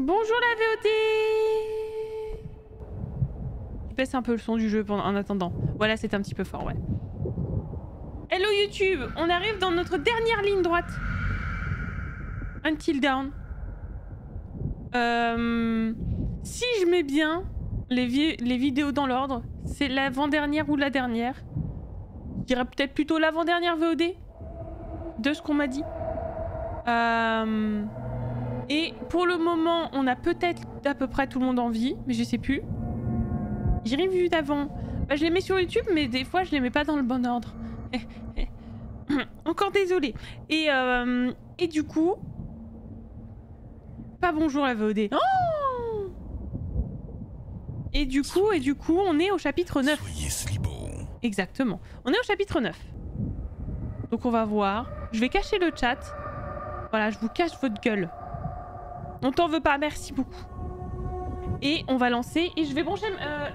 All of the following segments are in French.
Bonjour la VOD. Je baisse un peu le son du jeu en attendant. Voilà, c'était un petit peu fort, ouais. Hello YouTube, on arrive dans notre dernière ligne droite. Until Dawn. Si je mets bien les vidéos dans l'ordre, c'est l'avant-dernière ou la dernière. Je dirais peut-être plutôt l'avant-dernière VOD de ce qu'on m'a dit. Et pour le moment, on a peut-être à peu près tout le monde en vie, mais je sais plus. J'ai revu d'avant. Bah, je les mets sur YouTube, mais des fois, je les mets pas dans le bon ordre. Encore désolée. Et du coup... Pas bonjour la VOD. Oh, et du coup, on est au chapitre 9. Exactement. On est au chapitre 9. Donc on va voir. Je vais cacher le chat. Voilà, je vous cache votre gueule. On t'en veut pas, merci beaucoup. Et on va lancer. Et je vais brancher...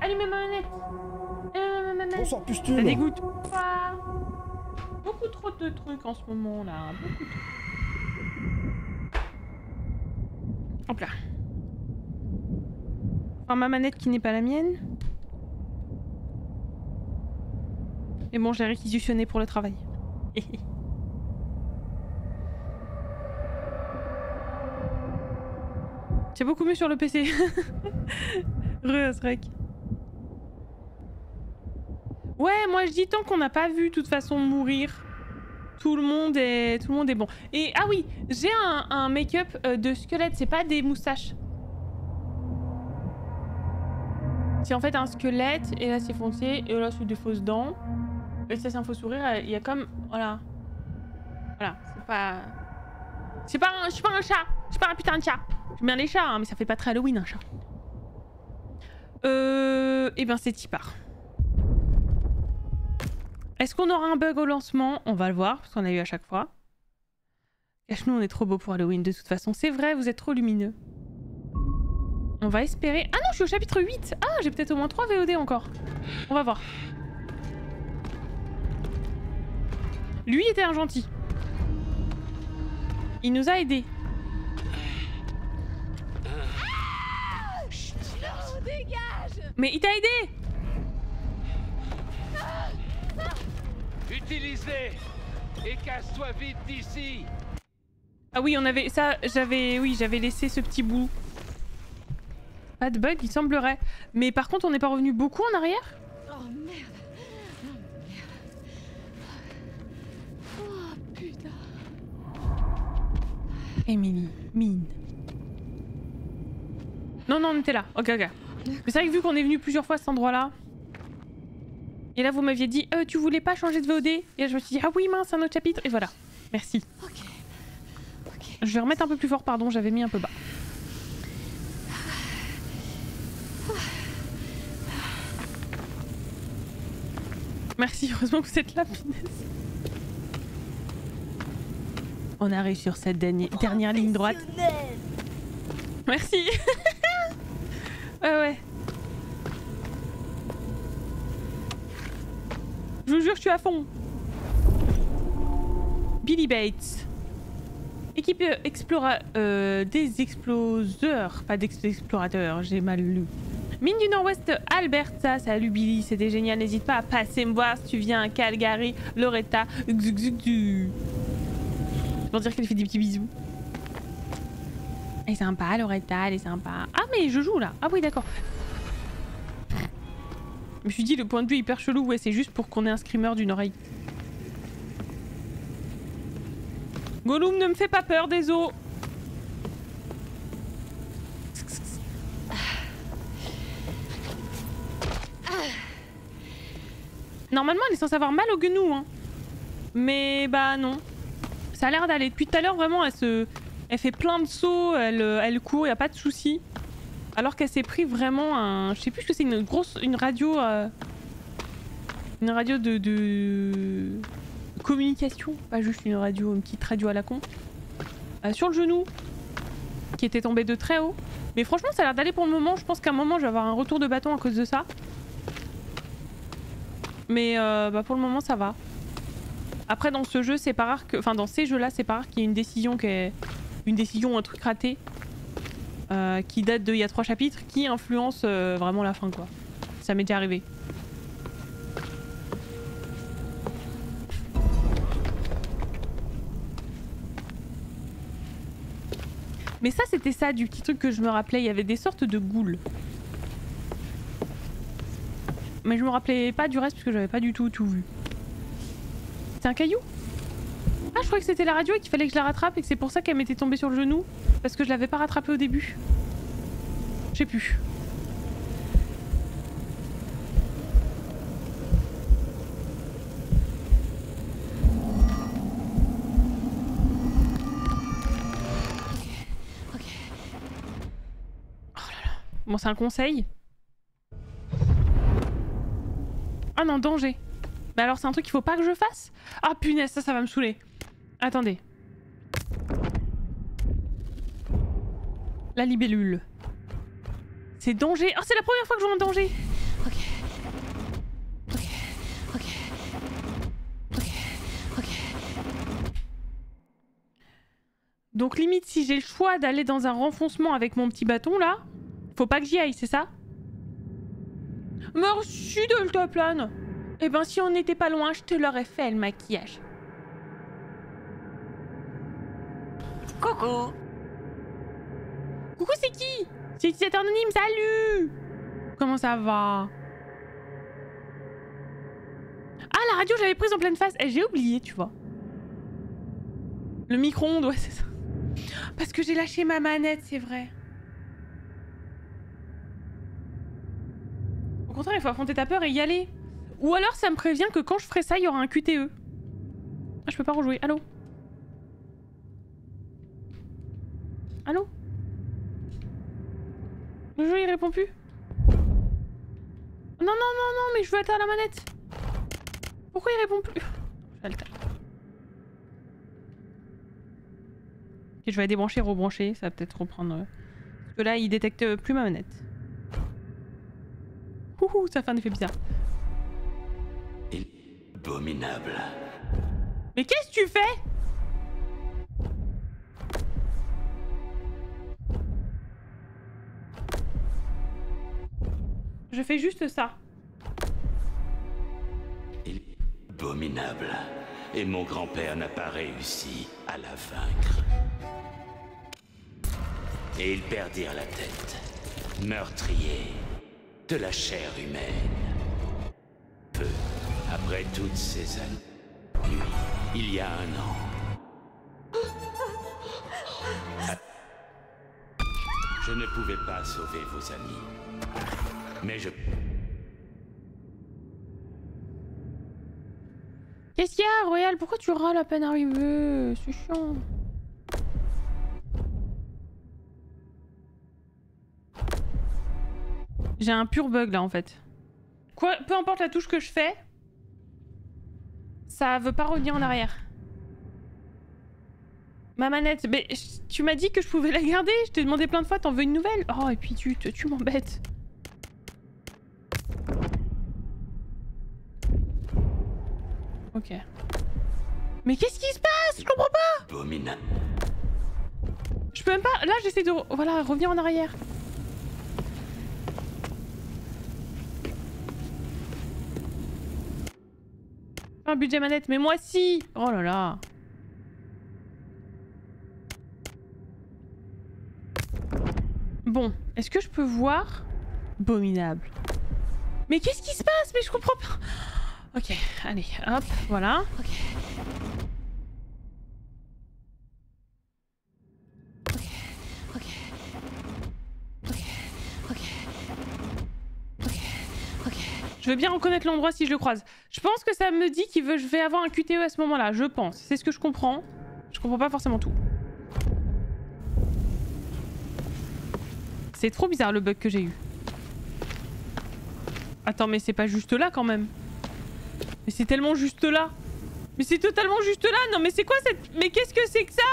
allumer ma manette. Bonsoir, pustule. Ça dégoûte. Ah, beaucoup trop de trucs en ce moment, là. Beaucoup trop. Hop là. Enfin, ma manette qui n'est pas la mienne. Et bon, je l'ai réquisitionnée pour le travail. C'est beaucoup mieux sur le PC. Re-Asrec. Ouais, moi je dis tant qu'on n'a pas vu de toute façon mourir, tout le monde est bon. Et ah oui, j'ai un make-up de squelette, c'est pas des moustaches. C'est en fait un squelette et là c'est foncé et là c'est des fausses dents. Et ça c'est un faux sourire, il y a comme voilà. Voilà, c'est pas... Je suis pas un chat. Je suis pas un putain de chat. J'aime bien les chats, hein, mais ça fait pas très Halloween un chat. Eh ben c'est Tipar. Est-ce qu'on aura un bug au lancement? On va le voir, parce qu'on a eu à chaque fois. Cache-nous, on est trop beau pour Halloween de toute façon. C'est vrai, vous êtes trop lumineux. On va espérer... Ah non, je suis au chapitre 8. Ah, j'ai peut-être au moins 3 VOD encore. On va voir. Lui était un gentil. Il nous a aidés. Ah, chut, non, dégage. Mais il t'a aidé. Utilise-les et casse-toi vite d'ici. Ah oui, on avait ça, j'avais laissé ce petit bout. Pas de bug, il semblerait. Mais par contre, on n'est pas revenu beaucoup en arrière. Oh merde. Oh putain. Emily, mine. Non, non, on était là. Ok, ok. Mais c'est vrai que vu qu'on est venu plusieurs fois à cet endroit-là. Et là, vous m'aviez dit, tu voulais pas changer de VOD? Et là, je me suis dit, ah oui, mince, un autre chapitre. Et voilà. Merci. Okay. Okay. Je vais remettre un peu plus fort, pardon, j'avais mis un peu bas. Merci, heureusement que vous êtes là, punaise. On arrive sur cette dernière ligne droite. Merci. Ouais, ouais. Je vous jure, je suis à fond. Billy Bates. Équipe des exploseurs. Pas d'explorateurs, j'ai mal lu. Mine du Nord-Ouest, Alberta. Salut Billy, c'était génial. N'hésite pas à passer me voir si tu viens à Calgary, Loretta. C'est pour dire qu'elle fait des petits bisous. Elle est sympa, Loretta, elle est sympa. Ah, mais je joue là. Ah oui, d'accord. Je me suis dit, le point de vue hyper chelou, ouais, c'est juste pour qu'on ait un screamer d'une oreille. Gollum, ne me fais pas peur, des os. Normalement, elle est censée avoir mal au genou, hein. Mais bah non. Ça a l'air d'aller. Depuis tout à l'heure, vraiment, elle fait plein de sauts, elle court, y a pas de souci. Alors qu'elle s'est pris vraiment un... Je sais plus ce que c'est, une grosse... Une radio... Une radio de communication. Pas juste une radio, une petite radio à la con. Sur le genou. Qui était tombée de très haut. Mais franchement, ça a l'air d'aller pour le moment. Je pense qu'à un moment, je vais avoir un retour de bâton à cause de ça. Mais bah pour le moment, ça va. Après, dans ce jeu, c'est pas rare que... Enfin, dans ces jeux-là, c'est pas rare qu'il y ait une décision qui est... Une décision, un truc raté. qui date d'il y a 3 chapitres, qui influence vraiment la fin, quoi. Ça m'est déjà arrivé. Mais ça, c'était ça, du petit truc que je me rappelais. Il y avait des sortes de ghouls. Mais je me rappelais pas du reste parce que j'avais pas du tout tout vu. C'est un caillou? Ah, je croyais que c'était la radio et qu'il fallait que je la rattrape et que c'est pour ça qu'elle m'était tombée sur le genou. Parce que je l'avais pas rattrapée au début. Je sais plus. Bon, c'est un conseil. Ah non, danger. Mais alors c'est un truc qu'il faut pas que je fasse? Ah punaise, ça va me saouler. Attendez. La libellule. C'est danger. Oh, c'est la première fois que je vois un danger. Ok. Ok. Ok. Ok. Ok. Donc limite, si j'ai le choix d'aller dans un renfoncement avec mon petit bâton là... Faut pas que j'y aille, c'est ça? Merci de l'autoplane. Eh ben si on n'était pas loin, je te l'aurais fait le maquillage. Coucou. Coucou, c'est qui? C'est utilisateur anonyme, salut. Comment ça va? Ah, la radio, j'avais prise en pleine face. Eh, j'ai oublié, tu vois. Le micro-ondes, ouais, c'est ça. Parce que j'ai lâché ma manette, c'est vrai. Au contraire, il faut affronter ta peur et y aller. Ou alors ça me prévient que quand je ferai ça, il y aura un QTE. Ah, je peux pas rejouer. Allô? Allô? Le jeu, il répond plus. Non, non, non, non, mais je veux être à la manette. Pourquoi il répond plus? Ok, je vais débrancher, rebrancher. Ça va peut-être reprendre... Parce que là, il détecte plus ma manette. Ouh, ça fait un effet bizarre. Abominable. Mais qu'est-ce que tu fais? Je fais juste ça. Abominable. Et mon grand-père n'a pas réussi à la vaincre. Et ils perdirent la tête. Meurtriers. De la chair humaine. Peu après toutes ces années, il y a 1 an. Je ne pouvais pas sauver vos amis, mais je... Qu'est-ce qu'il y a, Royal? Pourquoi tu râles à peine arrivé? C'est chiant. J'ai un pur bug là en fait. Quoi, peu importe la touche que je fais, ça veut pas revenir en arrière. Ma manette, mais tu m'as dit que je pouvais la garder. Je t'ai demandé plein de fois, t'en veux une nouvelle? Oh, et puis tu m'embêtes. Ok. Mais qu'est-ce qui se passe? Je comprends pas. Je peux même pas. Là, j'essaie de voilà, revenir en arrière. Un budget manette, mais moi si! Oh là là! Bon, est-ce que je peux voir? Abominable. Mais qu'est-ce qui se passe? Mais je comprends pas! Ok, allez, hop, voilà. Ok. Ok. Ok. Ok. Ok. Ok. Je veux bien reconnaître l'endroit si je le croise. Je pense que ça me dit qu'il veut, je vais avoir un QTE à ce moment-là, je pense. C'est ce que je comprends. Je comprends pas forcément tout. C'est trop bizarre le bug que j'ai eu. Attends, mais c'est pas juste là quand même. Mais c'est tellement juste là. Mais c'est totalement juste là. Non mais c'est quoi cette... Mais qu'est-ce que c'est que ça?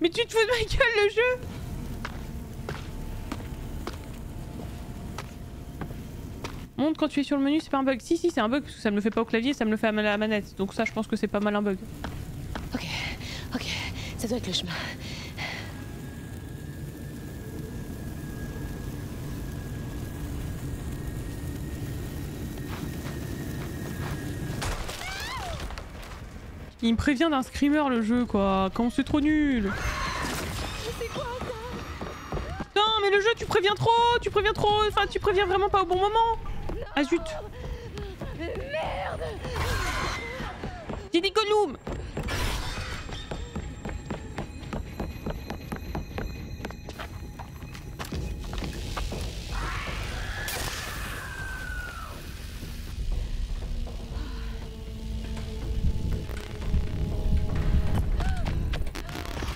Mais tu te fous de ma gueule le jeu? Monte quand tu es sur le menu, c'est pas un bug. Si, si, c'est un bug parce que ça me le fait pas au clavier, ça me le fait à la manette. Donc ça, je pense que c'est pas mal un bug. Ok, ok, ça doit être le chemin. Il me prévient d'un screamer le jeu quoi, quand c'est trop nul. Putain mais le jeu tu préviens trop, enfin tu préviens vraiment pas au bon moment. Ah zut. Merde. J'ai des golems.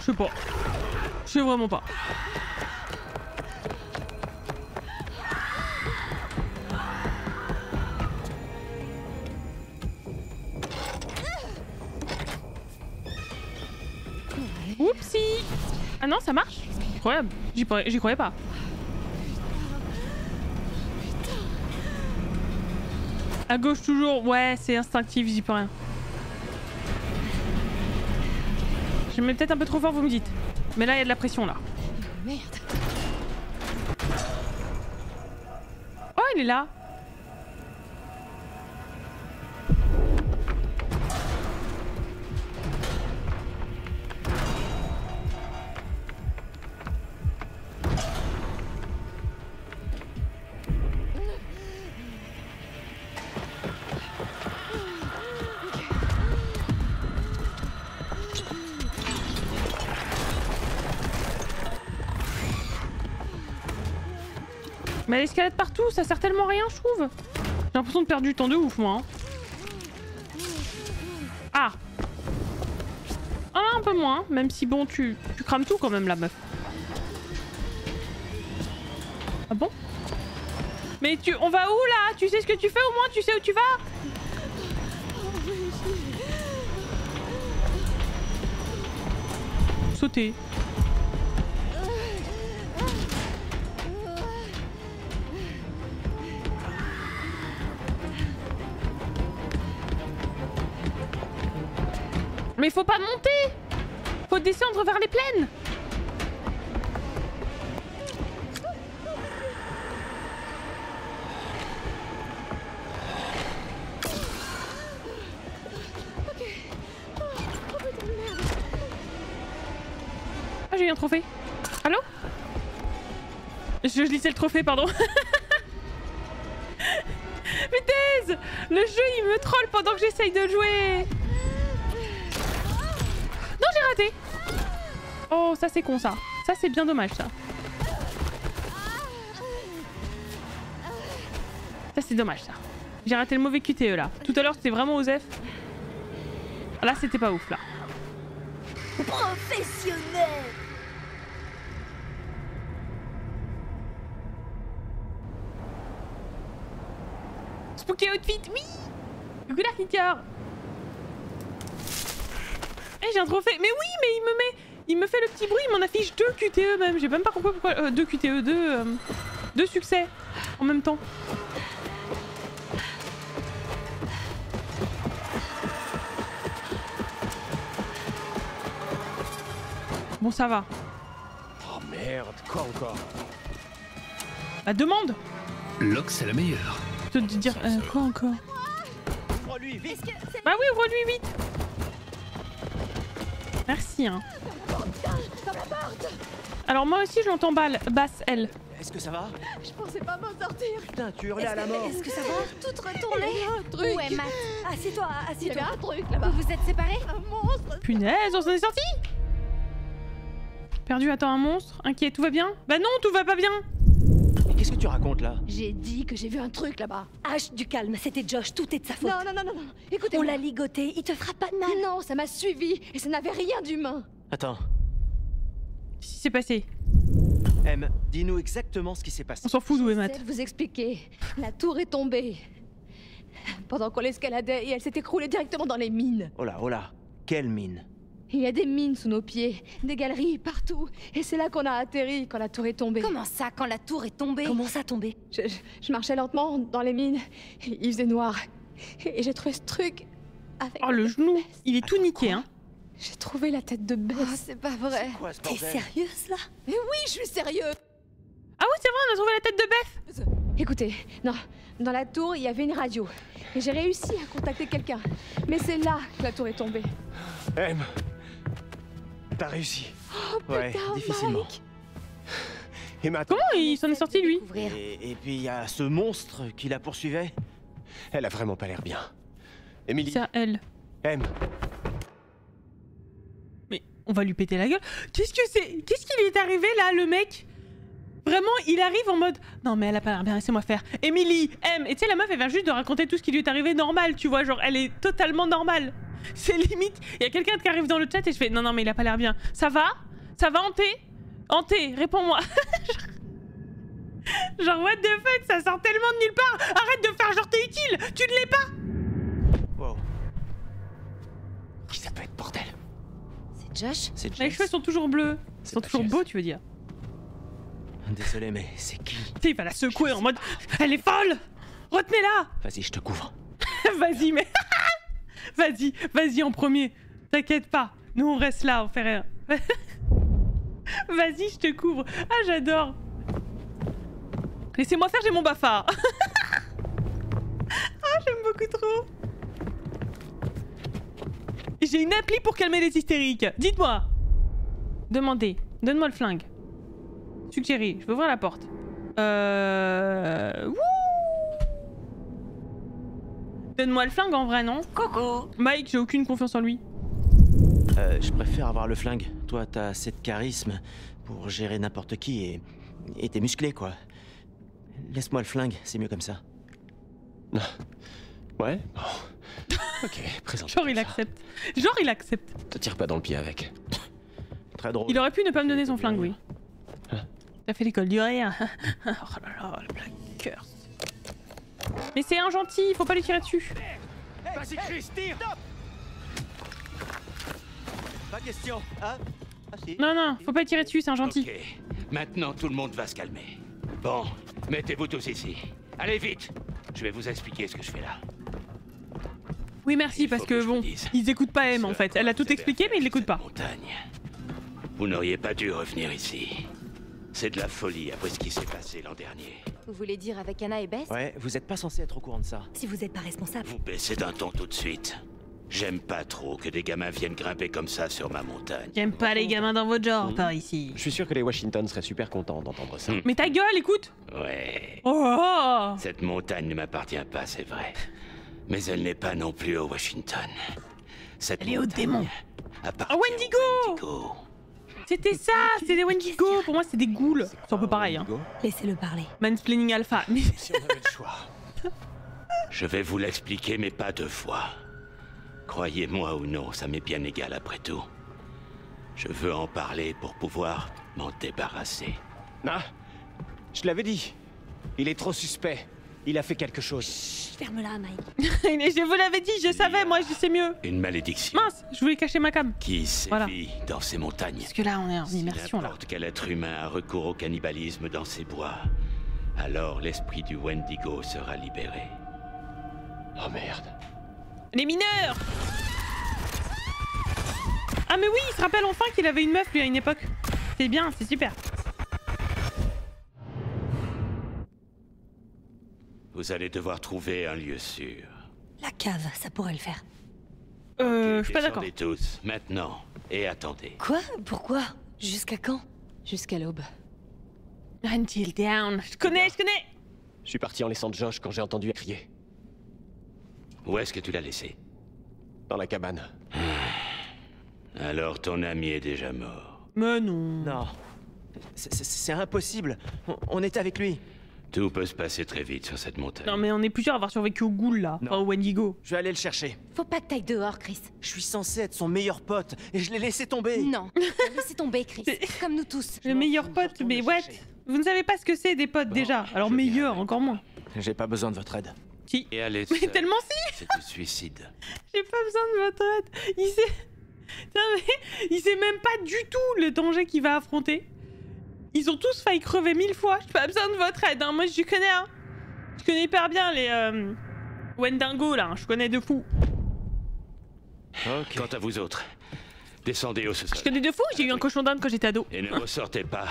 Je sais pas. Je sais vraiment pas. Oupsie. Ah non, ça marche. Incroyable. J'y croyais pas. À gauche toujours. Ouais, c'est instinctif, j'y peux rien. Je mets peut-être un peu trop fort, vous me dites. Mais là, il y a de la pression, là. Merde. Oh, il est là. Mais elle escalade partout, ça sert tellement rien, je trouve. J'ai l'impression de perdre du temps de ouf, moi. Hein. Ah. Ah, un peu moins, même si bon, tu crames tout quand même, la meuf. Ah bon? Mais on va où, là? Tu sais ce que tu fais, au moins? Tu sais où tu vas? Sauter. Mais faut pas monter! Faut descendre vers les plaines! Ah, j'ai eu un trophée. Allô? Je lisais le trophée, pardon. Putain! Le jeu, il me troll pendant que j'essaye de jouer! Raté. Oh, ça c'est con ça. Ça c'est bien dommage ça. Ça c'est dommage ça. J'ai raté le mauvais QTE là. Tout à l'heure c'était vraiment Osef. Là c'était pas ouf là. Professionnel. Spooky outfit, oui. Coucou l'artiteur. Eh hey, j'ai un trophée. Mais oui, mais il me fait le petit bruit, il m'en affiche 2 QTE même. J'ai même pas compris pourquoi 2 QTE, 2 succès en même temps. Bon ça va. Oh merde, quoi encore? La demande. L'Ox c'est la meilleure. Je te dire quoi encore? Ouvre-lui vite. Bah oui, ouvre-lui vite. Merci hein. Alors moi aussi je l'entends basse elle. Est-ce que ça va? Je pensais pas m'en sortir. Putain tu hurlais à la mort. Est-ce que ça va? Tout retourné. Ouais Matt. Assieds-toi, assieds-toi. Il y a un truc là-bas. Vous êtes séparés? Un monstre. Punaise, on s'en est sorti. Perdu, attends un monstre. Inquiet, tout va bien? Bah non, tout va pas bien. Mais qu'est-ce que tu racontes là? J'ai dit que j'ai vu un truc là-bas. H du calme, c'était Josh, tout est de sa faute. Non. Écoutez. On l'a ligoté, il te fera pas de mal. Non, ça m'a suivi et ça n'avait rien d'humain. Attends. Qu'est-ce qui s'est passé? M, dis-nous exactement ce qui s'est passé. On s'en fout d'où est Matt. Je vais vous expliquer. La tour est tombée. Pendant qu'on l'escaladait et elle s'est écroulée directement dans les mines. Oh là, quelle mine? Il y a des mines sous nos pieds, des galeries partout. Et c'est là qu'on a atterri quand la tour est tombée. Comment ça, quand la tour est tombée? Comment ça tomber? Je marchais lentement dans les mines. Il faisait noir. Et j'ai trouvé ce truc avec... Oh, le genou! Il est tout niqué, hein? J'ai trouvé la tête de Bess. Oh, c'est pas vrai. T'es sérieuse, là? Mais oui, je suis sérieuse. Ah oui, c'est vrai, on a trouvé la tête de Bess. Écoutez, non, dans la tour, il y avait une radio. Et j'ai réussi à contacter quelqu'un. Mais c'est là que la tour est tombée. M, t'as réussi. Oh, putain, ouais, difficilement. Mike. Et maintenant... Comment il s'en est sorti, lui? Et puis il y a ce monstre qui la poursuivait. Elle a vraiment pas l'air bien. Emily. C'est à elle. M. Mais on va lui péter la gueule. Qu'est-ce que c'est? Qu'est-ce qui lui est arrivé là, le mec? Vraiment, il arrive en mode non, mais elle a pas l'air bien, laissez-moi faire. Emily, M. Et tu sais, la meuf, elle vient juste de raconter tout ce qui lui est arrivé normal, tu vois. Genre, elle est totalement normale. C'est limite. Il y a quelqu'un qui arrive dans le chat et je fais non, non, mais il a pas l'air bien. Ça va? Ça va, Hanté? Hanté, réponds-moi. Genre, what the fuck, ça sort tellement de nulle part. Arrête de faire genre t'es utile, tu ne l'es pas. Wow. Qui ça peut être, bordel? C'est Josh? C'est Josh. Les cheveux sont toujours bleus. Ils sont toujours beaux, tu veux dire? Désolé, mais c'est qui? Il va la secouer en mode elle est folle! Retenez-la! Vas-y, je te couvre. Vas-y, mais. Vas-y, vas-y en premier. T'inquiète pas, nous on reste là, on fait rien. Vas-y, je te couvre. Ah, j'adore. Laissez-moi faire, j'ai mon bafard. Ah, j'aime beaucoup trop. J'ai une appli pour calmer les hystériques. Dites-moi. Demandez. Donne-moi le flingue. Suggérer. Je veux ouvrir la porte. Donne-moi le flingue en vrai, non? Coucou. Mike, j'ai aucune confiance en lui. Je préfère avoir le flingue. Toi, t'as assez de charisme pour gérer n'importe qui et t'es musclé, quoi. Laisse-moi le flingue, c'est mieux comme ça. Ouais. Bon. Ok, présente. Genre il accepte. Genre il accepte. Te tire pas dans le pied avec. Très drôle. Il aurait pu ne pas me donner son flingue, oui. T'as fait l'école du rire. Oh là là, le black curse. Mais c'est un gentil, il faut pas lui tirer dessus. Vas-y, Chris, tire. Pas question, hein? Non, non, faut pas tirer dessus, c'est un gentil. Ok, maintenant tout le monde va se calmer. Bon, mettez-vous tous ici. Allez vite, je vais vous expliquer ce que je fais là. Oui, merci, parce que bon, ils écoutent pas M en fait. Elle a tout expliqué, mais ils l'écoutent pas. Montagne. Vous n'auriez pas dû revenir ici. C'est de la folie après ce qui s'est passé l'an dernier. Vous voulez dire avec Anna et Bess? Ouais, vous êtes pas censé être au courant de ça. Si vous êtes pas responsable. Vous baissez d'un ton tout de suite. J'aime pas trop que des gamins viennent grimper comme ça sur ma montagne. J'aime pas les gamins dans votre genre, par ici. Je suis sûr que les Washington seraient super contents d'entendre ça. Mais ta gueule, écoute. Ouais. Oh. Cette montagne ne m'appartient pas, c'est vrai. Mais elle n'est pas non plus au Washington. Cette elle est au démon. À Wendigo, Wendigo. C'était ça, c'est des Wendigo. Pour moi, c'est des ghouls. C'est un peu pareil. Hein. Laissez-le parler. Mansplaining alpha. Si on avait le choix. Je vais vous l'expliquer, mais pas deux fois. Croyez-moi ou non, ça m'est bien égal après tout. Je veux en parler pour pouvoir m'en débarrasser. Ah, je l'avais dit. Il est trop suspect. Il a fait quelque chose. Chut, ferme-la, Mike. Je vous l'avais dit, je savais, moi, je sais mieux. Une malédiction. Mince, je voulais cacher ma cam. Qui sévit dans ces montagnes. Parce que là, on est en immersion, là. N'importe quel être humain a recours au cannibalisme dans ces bois, alors l'esprit du Wendigo sera libéré. Oh merde. Les mineurs! Ah mais oui, il se rappelle enfin qu'il avait une meuf, lui, à une époque. C'est bien, c'est super. Vous allez devoir trouver un lieu sûr. La cave, ça pourrait le faire. Je suis pas d'accord. Descendez tous, maintenant, et attendez. Quoi? Pourquoi? Jusqu'à quand? Jusqu'à l'aube. Until Dawn. Je connais, je connais. Je suis parti en laissant Josh quand j'ai entendu crier. Où est-ce que tu l'as laissé? Dans la cabane. Alors ton ami est déjà mort. Mais non. Non. C'est impossible. On est avec lui. Tout peut se passer très vite sur cette montagne. Non mais on est plusieurs à avoir survécu au ghoul là, enfin au Wendigo. Je vais aller le chercher. Faut pas que t'ailles dehors, Chris. Je suis censé être son meilleur pote et je l'ai laissé tomber. Non, laissez tomber, Chris. Comme nous tous. Le meilleur pote, mais what? Vous ne savez pas ce que c'est des potes déjà. Alors meilleur, encore moins. J'ai pas besoin de votre aide. Si. Et allez. Mais tellement si. C'est du suicide. J'ai pas besoin de votre aide. Il sait. Non, mais il sait même pas du tout le danger qu'il va affronter. Ils ont tous failli crever 1000 fois. J'ai pas besoin de votre aide, hein. Moi je connais, hein. Je connais hyper bien les Wendigo là, hein. Je connais de fou. Okay. Quant à vous autres, descendez au sous-sol. Je connais de fou, j'ai eu un cochon d'Inde quand j'étais ado. Et ne ressortez pas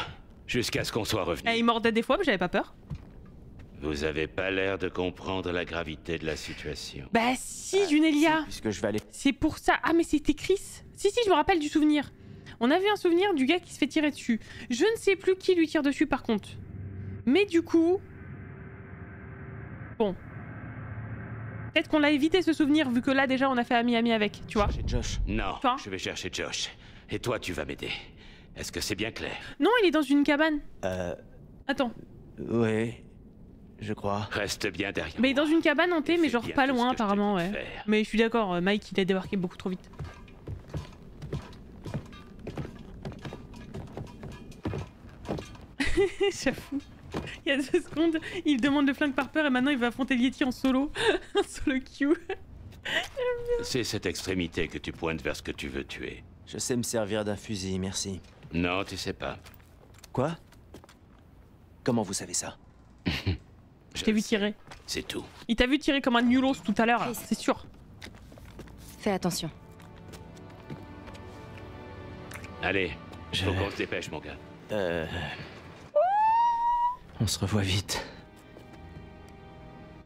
jusqu'à ce qu'on soit revenu. Il mordait des fois, mais j'avais pas peur. Vous avez pas l'air de comprendre la gravité de la situation. Bah si, Junelia. Puisque je vais aller. C'est pour ça. Ah mais c'était Chris. Si si, je me rappelle du souvenir. On avait un souvenir du gars qui se fait tirer dessus. Je ne sais plus qui lui tire dessus par contre. Mais du coup... Bon. Peut-être qu'on l'a évité ce souvenir vu que là déjà on a fait ami-ami avec, tu vois. Je vais chercher Josh. Non, enfin, je vais chercher Josh. Et toi tu vas m'aider. Est-ce que c'est bien clair? Non, il est dans une cabane. Attends. Ouais, je crois. Reste bien derrière. Mais dans une cabane hantée, mais genre pas loin apparemment, ouais. Mais je suis d'accord, Mike il a débarqué beaucoup trop vite. J'avoue. Il y a 2 secondes, il demande le flingue par peur et maintenant il va affronter Yeti en solo. Un solo Q. C'est cette extrémité que tu pointes vers ce que tu veux tuer. Je sais me servir d'un fusil, merci. Non, tu sais pas. Quoi? Comment vous savez ça? Je t'ai vu tirer. C'est tout. Il t'a vu tirer comme un nulos tout à l'heure, c'est sûr. Fais attention. Allez, faut qu'on se dépêche, mon gars. On se revoit vite.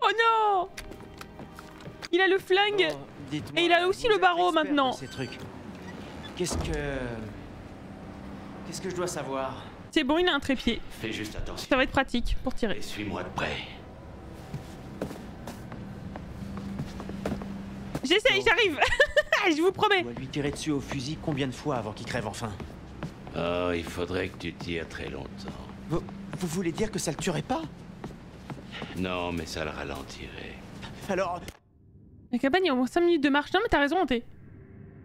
Oh non! Il a le flingue et il a aussi le barreau maintenant. Ces trucs. Qu'est-ce que je dois savoir? C'est bon, il a un trépied. Fais juste attention. Ça va être pratique pour tirer. Suis-moi de près. J'essaye, j'arrive. Je vous promets. On va lui tirer dessus au fusil combien de fois avant qu'il crève enfin? Oh, il faudrait que tu tires très longtemps. Vous voulez dire que ça le tuerait pas? Non, mais ça le ralentirait. Alors... La cabane, il y a au moins 5 minutes de marche. Non, mais t'as raison, Hanté.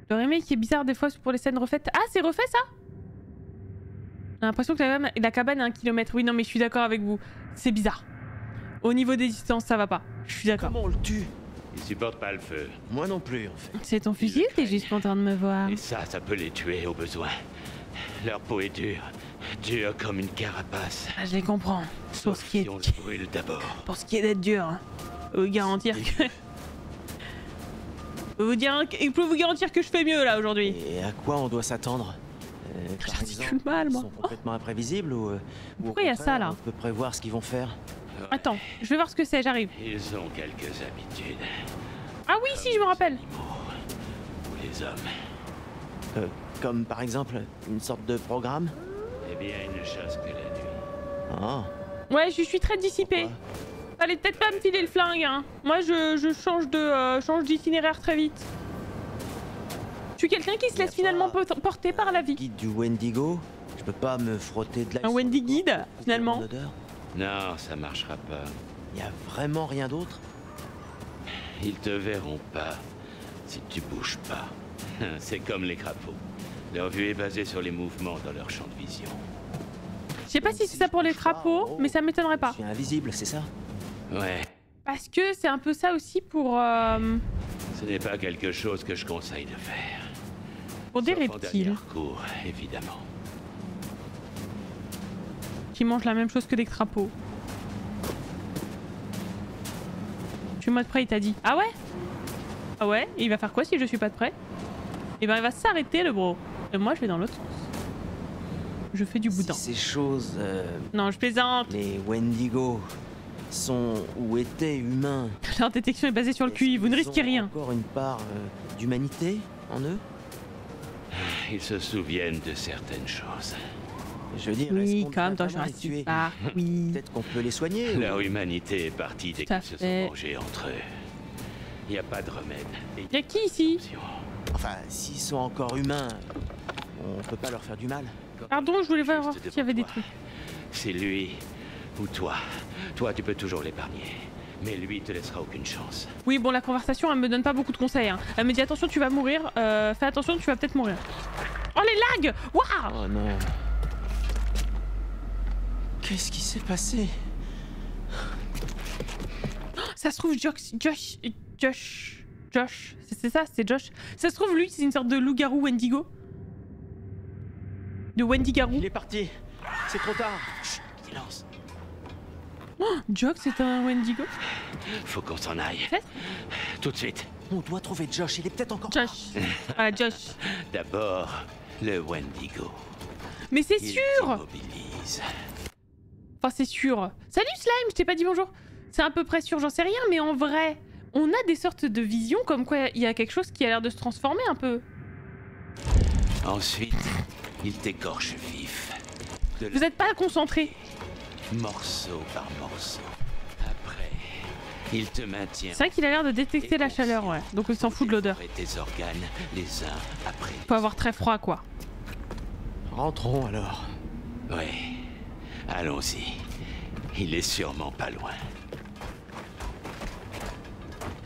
Le remake est bizarre des fois pour les scènes refaites. Ah, c'est refait, ça? J'ai l'impression que la cabane a 1 kilomètre. Oui, non, mais je suis d'accord avec vous. C'est bizarre. Au niveau des distances, ça va pas. Je suis d'accord. Comment on le tue? Il supporte pas le feu. Moi non plus, en fait. C'est ton fusil ou t'es juste content de me voir? Et ça peut les tuer au besoin. Leur peau est dure. Dur comme une carapace. Ah, je les comprends. Sauf ce qui est... on le brûle d'abord. Pour ce qui est d'être dur, hein. Il peut vous garantir que je fais mieux là aujourd'hui. Et à quoi on doit s'attendre? J'articule mal, moi. Ils sont complètement imprévisibles ou... Pourquoi il y a ça là? On peut prévoir ce qu'ils vont faire. Ouais. Attends, je vais voir ce que c'est, j'arrive. Ils ont quelques habitudes. Ah oui, si, je me rappelle. Ou les hommes. Comme par exemple une sorte de programme. Eh bien, il ne chasse que la nuit. Oh. Ouais, je suis très dissipée. Fallait peut-être pas me filer le flingue, hein. Moi, je change d'itinéraire très vite. Je suis quelqu'un qui se laisse finalement porter par la vie. Guide du Wendigo. Je peux pas me frotter de la... Un Wendy guide, finalement. Non, ça marchera pas. Y a vraiment rien d'autre? Ils te verront pas si tu bouges pas. C'est comme les crapauds. Leur vue est basée sur les mouvements dans leur champ de vision. Je sais pas si c'est ça pour les crapauds, mais ça m'étonnerait pas. C'est invisible, c'est ça? Ouais. Parce que c'est un peu ça aussi pour... Ce n'est pas quelque chose que je conseille de faire. Pour des reptiles. Cours, évidemment. Qui mangent la même chose que des crapauds. Je suis pas de près, il t'a dit. Ah ouais? Ah ouais? Et il va faire quoi si je suis pas de près? Et ben il va s'arrêter le bro. Et moi je vais dans l'autre sens. Je fais du boudin. Ces choses... Non, je plaisante. Les Wendigo sont ou étaient humains. Leur détection est basée sur le QI, vous ne risquez rien. Encore une part d'humanité en eux? Ils se souviennent de certaines choses. Je veux dire, oui, comme dans Jurassic Park, oui. Peut-être qu'on peut les soigner. Leur humanité est partie dès qu'ils se sont mangés entre eux. Il n'y a pas de remède. Il y a qui ici? Enfin, s'ils sont encore humains, on peut pas leur faire du mal. Pardon, je voulais voir s'il y avait des trucs. C'est lui ou toi. Toi, tu peux toujours l'épargner. Mais lui te laissera aucune chance. Oui, bon, la conversation, elle me donne pas beaucoup de conseils. Hein. Elle me dit attention, tu vas mourir. Fais attention, tu vas peut-être mourir. Oh, les lags! Waouh! Oh non. Qu'est-ce qui s'est passé? Ça se trouve, Josh, c'est ça, c'est Josh. Ça se trouve, lui, c'est une sorte de loup-garou Wendigo. De Wendigarou. Il est parti. C'est trop tard. Chut, silence. Oh, Josh, c'est un Wendigo. Faut qu'on s'en aille. Tout de suite. On doit trouver Josh. Il est peut-être encore... Josh. Ah, Josh. D'abord, le Wendigo. Mais c'est sûr. Enfin, c'est sûr. Salut Slime, je t'ai pas dit bonjour. C'est à peu près sûr, j'en sais rien, mais en vrai, on a des sortes de visions comme quoi il y a quelque chose qui a l'air de se transformer un peu. Ensuite, il t'écorche vif. Vous êtes pas concentré. Morceau par morceau. Après, il te maintient. C'est vrai qu'il a l'air de détecter la chaleur, ouais. Donc il s'en fout de l'odeur. Tes organes, les uns après. Faut avoir très froid, quoi. Rentrons alors. Ouais. Allons-y. Il est sûrement pas loin.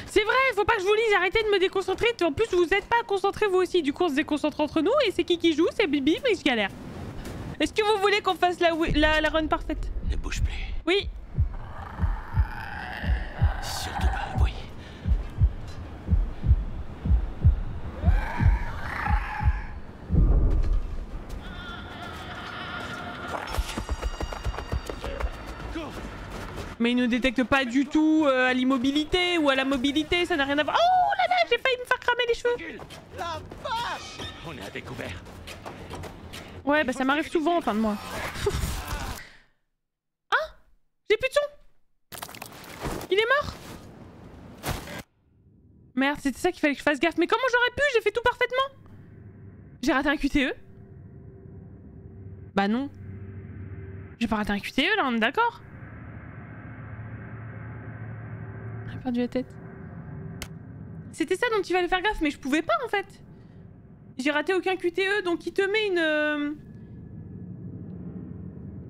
C'est vrai, faut pas que je vous lise, arrêtez de me déconcentrer. En plus, vous êtes pas concentrés vous aussi. Du coup, on se déconcentre entre nous et c'est qui joue, c'est Bibi, mais je galère. Est-ce que vous voulez qu'on fasse la run parfaite? Ne bouge plus. Oui. Surtout pas, oui. Mais il ne détecte pas du tout à l'immobilité ou à la mobilité, ça n'a rien à voir. Oh là là, j'ai failli me faire cramer les cheveux. La vache! On est à découvert. Ouais, bah ça m'arrive souvent en fin de mois. Hein? J'ai plus de son. Il est mort? Merde, c'était ça qu'il fallait que je fasse gaffe. Mais comment j'aurais pu? J'ai fait tout parfaitement. J'ai raté un QTE? Bah non. J'ai pas raté un QTE là, on est d'accord? J'ai perdu la tête. C'était ça dont il fallait faire gaffe, mais je pouvais pas en fait. J'ai raté aucun QTE, donc il te met une...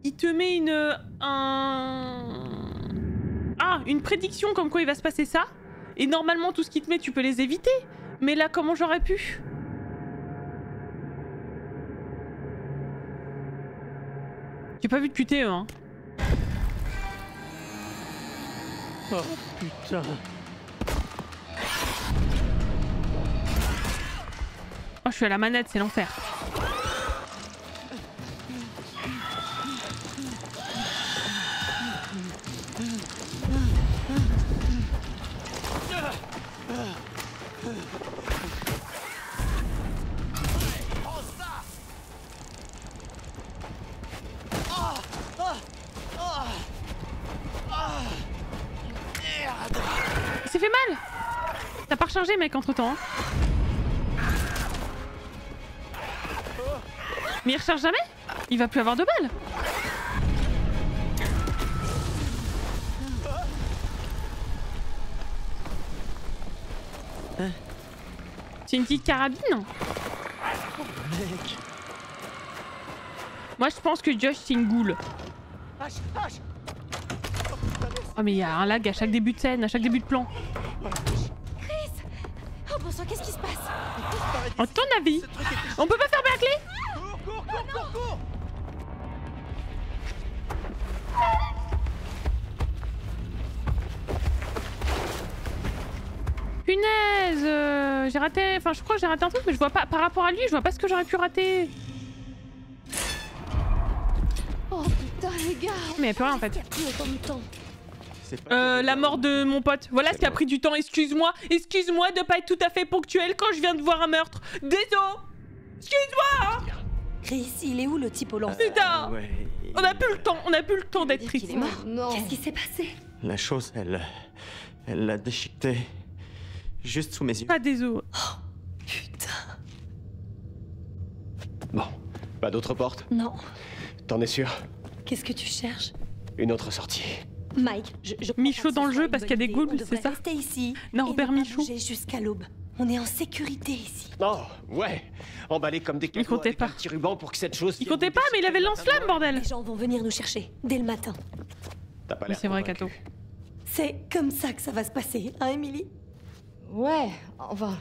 Il te met une... Ah, une prédiction comme quoi il va se passer ça. Et normalement, tout ce qu'il te met, tu peux les éviter. Mais là, comment j'aurais pu? J'ai pas vu de QTE, hein. Oh, putain. Oh, je suis à la manette, c'est l'enfer. Il s'est fait mal. T'as pas rechargé, mec, entre-temps, hein. Mais il recharge jamais? Il va plus avoir de balles. C'est une petite carabine. Oh, mec. Moi je pense que Josh c'est une goule. Oh mais il y a un lag à chaque début de scène, à chaque début de plan. Chris! Oh bon sang, qu'est-ce qui se passe? En ton avis, on peut pas fermer la clé? Cours. Punaise, j'ai raté... Enfin, je crois que j'ai raté un truc, mais je vois pas... Par rapport à lui, je vois pas ce que j'aurais pu rater. Oh putain, les gars. Mais y'a plus rien, en fait. La mort de mon pote. Voilà ce qui a pris du temps. Excuse-moi de pas être tout à fait ponctuel quand je viens de voir un meurtre. Désolé. Excuse-moi, hein. Chris, il est où le type au lance? Putain, ouais, on a plus le temps d'être triste. Qu'est-ce qui s'est passé? La chose, elle l'a déchiqueté juste sous mes yeux. Pas des os. Oh, putain. Bon, pas d'autre porte? Non. T'en es sûr? Qu'est-ce que tu cherches? Une autre sortie. Mike, Michaud dans le jeu parce qu'il y a des ghouls, c'est ça? Rester ici. Norbert Michaud. Jusqu'à l'aube. On est en sécurité ici. Oh, ouais. Emballé comme des cadeaux avec un petit ruban pour que cette chose... Il comptait pas, mais il avait le lance-flamme, bordel. Les gens vont venir nous chercher, dès le matin. T'as pas l'air. C'est vrai, Kato. C'est comme ça que ça va se passer, hein, Emily? Ouais, enfin,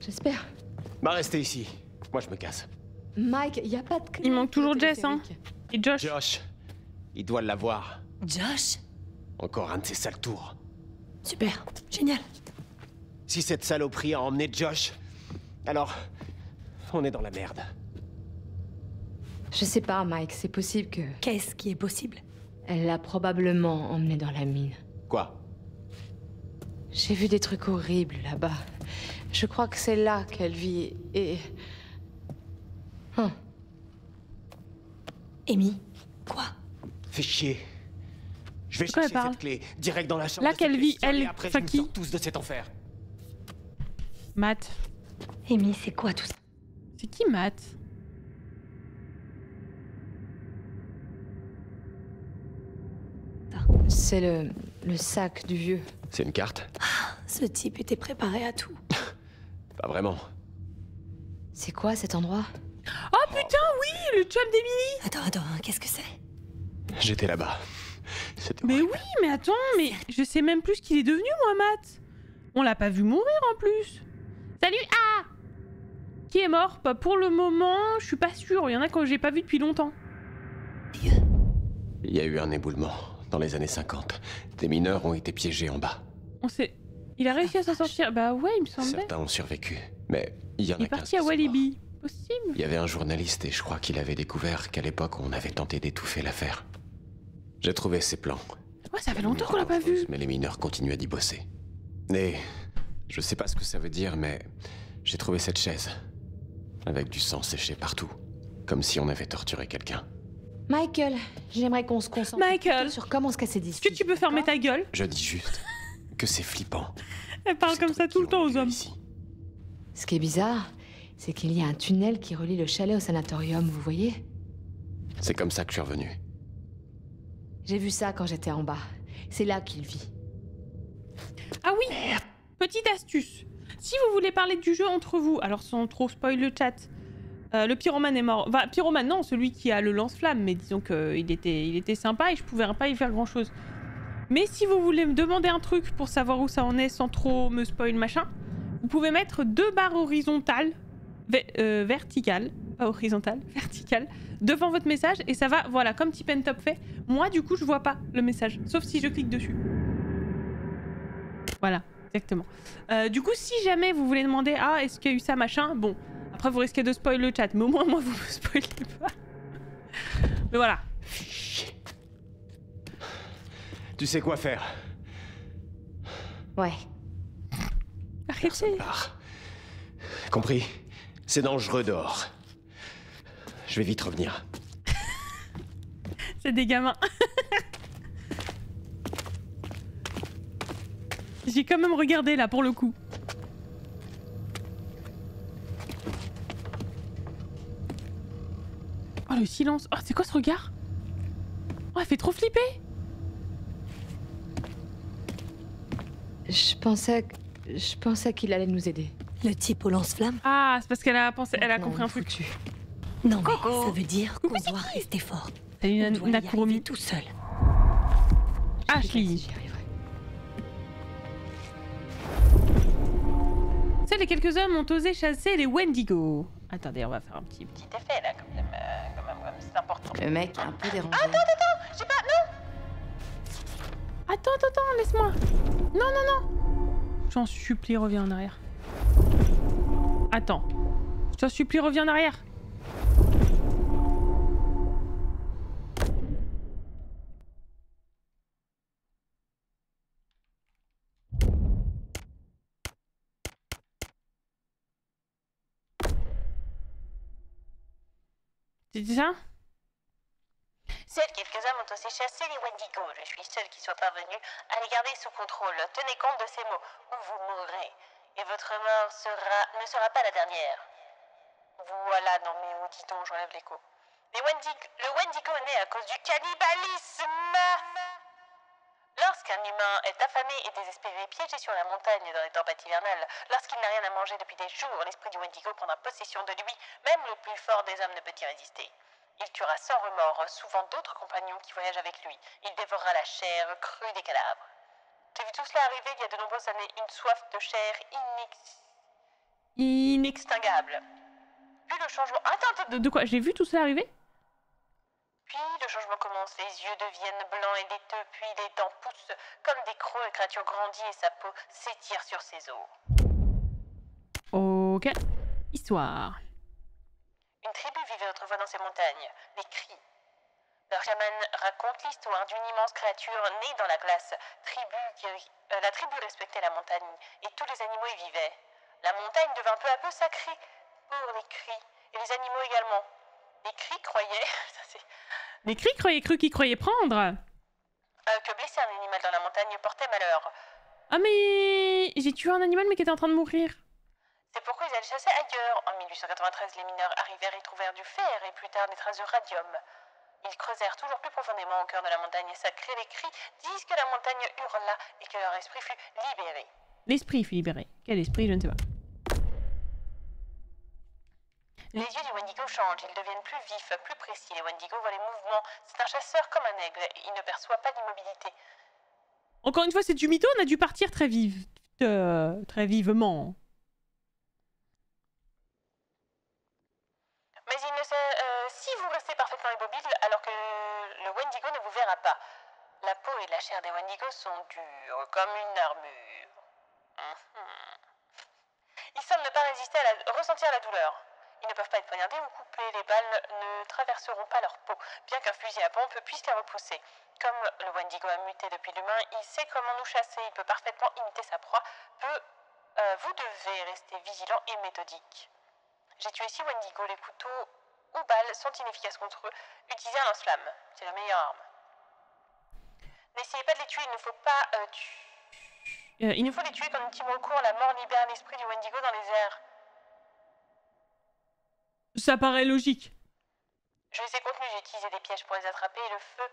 j'espère. Bah, restez ici. Moi, je me casse. Mike, y a pas de... Il manque toujours Jess, hein. Et Josh. Josh. Il doit l'avoir. Josh? Encore un de ces sales tours. Super, génial. Si cette saloperie a emmené Josh, alors on est dans la merde. Je sais pas, Mike, c'est possible que... Qu'est-ce qui est possible? Elle l'a probablement emmené dans la mine. Quoi? J'ai vu des trucs horribles là-bas. Je crois que c'est là qu'elle vit et... Amy? Quoi? Fais chier. Je vais chercher cette clé direct dans la chambre. Là qu'elle vit, elle, Faki. Tous de cet enfer. Matt. Amy, c'est quoi tout ça? C'est qui Matt? C'est le sac du vieux. C'est une carte? Ah, ce type était préparé à tout. Pas vraiment. C'est quoi cet endroit? Oh putain, oui, le chum d'Emily. Attends, qu'est-ce que c'est? J'étais là-bas. Mais horrible. Oui, mais attends, mais je sais même plus ce qu'il est devenu, moi, Matt. On l'a pas vu mourir en plus. Salut, ah! Qui est mort? Pas pour le moment, je suis pas sûre. Il y en a que j'ai pas vu depuis longtemps. Il y a eu un éboulement dans les années 50. Des mineurs ont été piégés en bas. On sait. Il a réussi à s'en sortir. Bah ouais, il me semblait. Certains ont survécu, mais il y en a 15 qui sont morts. Il est parti à Walibi. Possible. Il y avait un journaliste et je crois qu'il avait découvert qu'à l'époque on avait tenté d'étouffer l'affaire. J'ai trouvé ses plans. Ouais, ça fait longtemps qu'on l'a pas vu. Mais les mineurs continuaient d'y bosser. Et je sais pas ce que ça veut dire, mais j'ai trouvé cette chaise avec du sang séché partout, comme si on avait torturé quelqu'un. Michael, j'aimerais qu'on se concentre sur comment se casser d'ici. Est-ce que tu peux fermer ta gueule? Je dis juste que c'est flippant. Elle parle comme ça tout le temps aux hommes. Ce qui est bizarre, c'est qu'il y a un tunnel qui relie le chalet au sanatorium, vous voyez? C'est comme ça que je suis revenu. J'ai vu ça quand j'étais en bas. C'est là qu'il vit. Ah oui, petite astuce. Si vous voulez parler du jeu entre vous, alors sans trop spoil le chat, le pyromane est mort. Enfin, pyromane, non, celui qui a le lance-flamme, mais disons qu'il était sympa et je pouvais pas y faire grand-chose. Mais si vous voulez me demander un truc pour savoir où ça en est sans trop me spoil machin, vous pouvez mettre 2 barres horizontales, verticales, pas horizontales, verticales, devant votre message et ça va, voilà, comme Tipentop fait. Moi, du coup, je vois pas le message, sauf si je clique dessus. Voilà, exactement. Du coup, si jamais vous voulez demander « Ah, est-ce qu'il y a eu ça, machin ?» Bon, après, vous risquez de spoiler le chat, mais au moins, moi, vous me spoilez pas. Mais voilà. Tu sais quoi faire. Ouais. Arrêtez. Compris. C'est dangereux dehors. Je vais vite revenir. C'est des gamins. J'ai quand même regardé là pour le coup. Oh le silence. Oh c'est quoi ce regard? Oh elle fait trop flipper. Je pensais qu'il allait nous aider. Le type au lance-flamme? Ah c'est parce qu'elle a pensé, elle a compris un truc. Non mais ça veut dire qu'on doit rester fort. T'as une Nakurumi tout seul. Ashley. Seuls et quelques hommes ont osé chasser les Wendigo. Attendez, on va faire un petit effet là, comme c'est important. Le mec est un peu dérangé. Attends, j'ai pas... Non. Attends, laisse-moi. Non. J'en supplie, reviens en arrière. Attends. J'en supplie, reviens en arrière. C'était ça? Seuls quelques hommes ont aussi chassé les Wendigo. Je suis seule qui soit parvenue à les garder sous contrôle. Tenez compte de ces mots, ou vous mourrez. Et votre mort ne sera pas la dernière. Voilà, non mais où dit-on, j'enlève l'écho. Le Wendigo naît à cause du cannibalisme. Lorsqu'un humain est affamé et désespéré, piégé sur la montagne dans les tempêtes hivernales, lorsqu'il n'a rien à manger depuis des jours, l'esprit du Wendigo prendra possession de lui, même le plus fort des hommes ne peut y résister. Il tuera sans remords, souvent d'autres compagnons qui voyagent avec lui. Il dévorera la chair crue des cadavres. J'ai vu tout cela arriver il y a de nombreuses années, une soif de chair inextinguable. Puis le changement... Attends, de quoi? J'ai vu tout cela arriver? Puis le changement commence, les yeux deviennent blancs et laiteux, puis les dents poussent comme des crocs, la créature grandit et sa peau s'étire sur ses os. Ok. Histoire. Une tribu vivait autrefois dans ces montagnes, les cris. Leur chaman raconte l'histoire d'une immense créature née dans la glace. La tribu respectait la montagne et tous les animaux y vivaient. La montagne devint peu à peu sacrée pour les cris et les animaux également. Les cris croyaient... Les cris croyaient prendre que blessés dans la montagne portait malheur. Ah mais... j'ai tué un animal mais qui était en train de mourir. C'est pourquoi ils allaient chasser ailleurs. En 1893, les mineurs arrivèrent et trouvèrent du fer et plus tard des traces de radium. Ils creusèrent toujours plus profondément au cœur de la montagne et sacrés les cris disent que la montagne hurla et que leur esprit fut libéré. L'esprit fut libéré. Quel esprit, je ne sais pas. Les yeux du Wendigo changent, ils deviennent plus vifs, plus précis. Les Wendigo voient les mouvements. C'est un chasseur comme un aigle, il ne perçoit pas d'immobilité. Encore une fois, c'est du mytho, on a dû partir très vivement. Mais il ne sait, si vous restez parfaitement immobile, alors que le Wendigo ne vous verra pas. La peau et la chair des Wendigos sont dures, comme une armure. Ils semblent ne pas résister à ressentir la douleur. Ils ne peuvent pas être poignardés ou coupés, les balles ne traverseront pas leur peau, bien qu'un fusil à pompe puisse les repousser. Comme le Wendigo a muté depuis l'humain, il sait comment nous chasser, il peut parfaitement imiter sa proie. Vous devez rester vigilant et méthodique. J'ai tué 6 Wendigos, les couteaux ou balles sont inefficaces contre eux. Utilisez un lance-flamme, c'est la meilleure arme. N'essayez pas de les tuer, il ne faut pas tuer. Il faut les tuer comme ultime recours, la mort libère l'esprit du Wendigo dans les airs. Ça paraît logique. Je les ai contenus, j'ai utilisé des pièges pour les attraper et le feu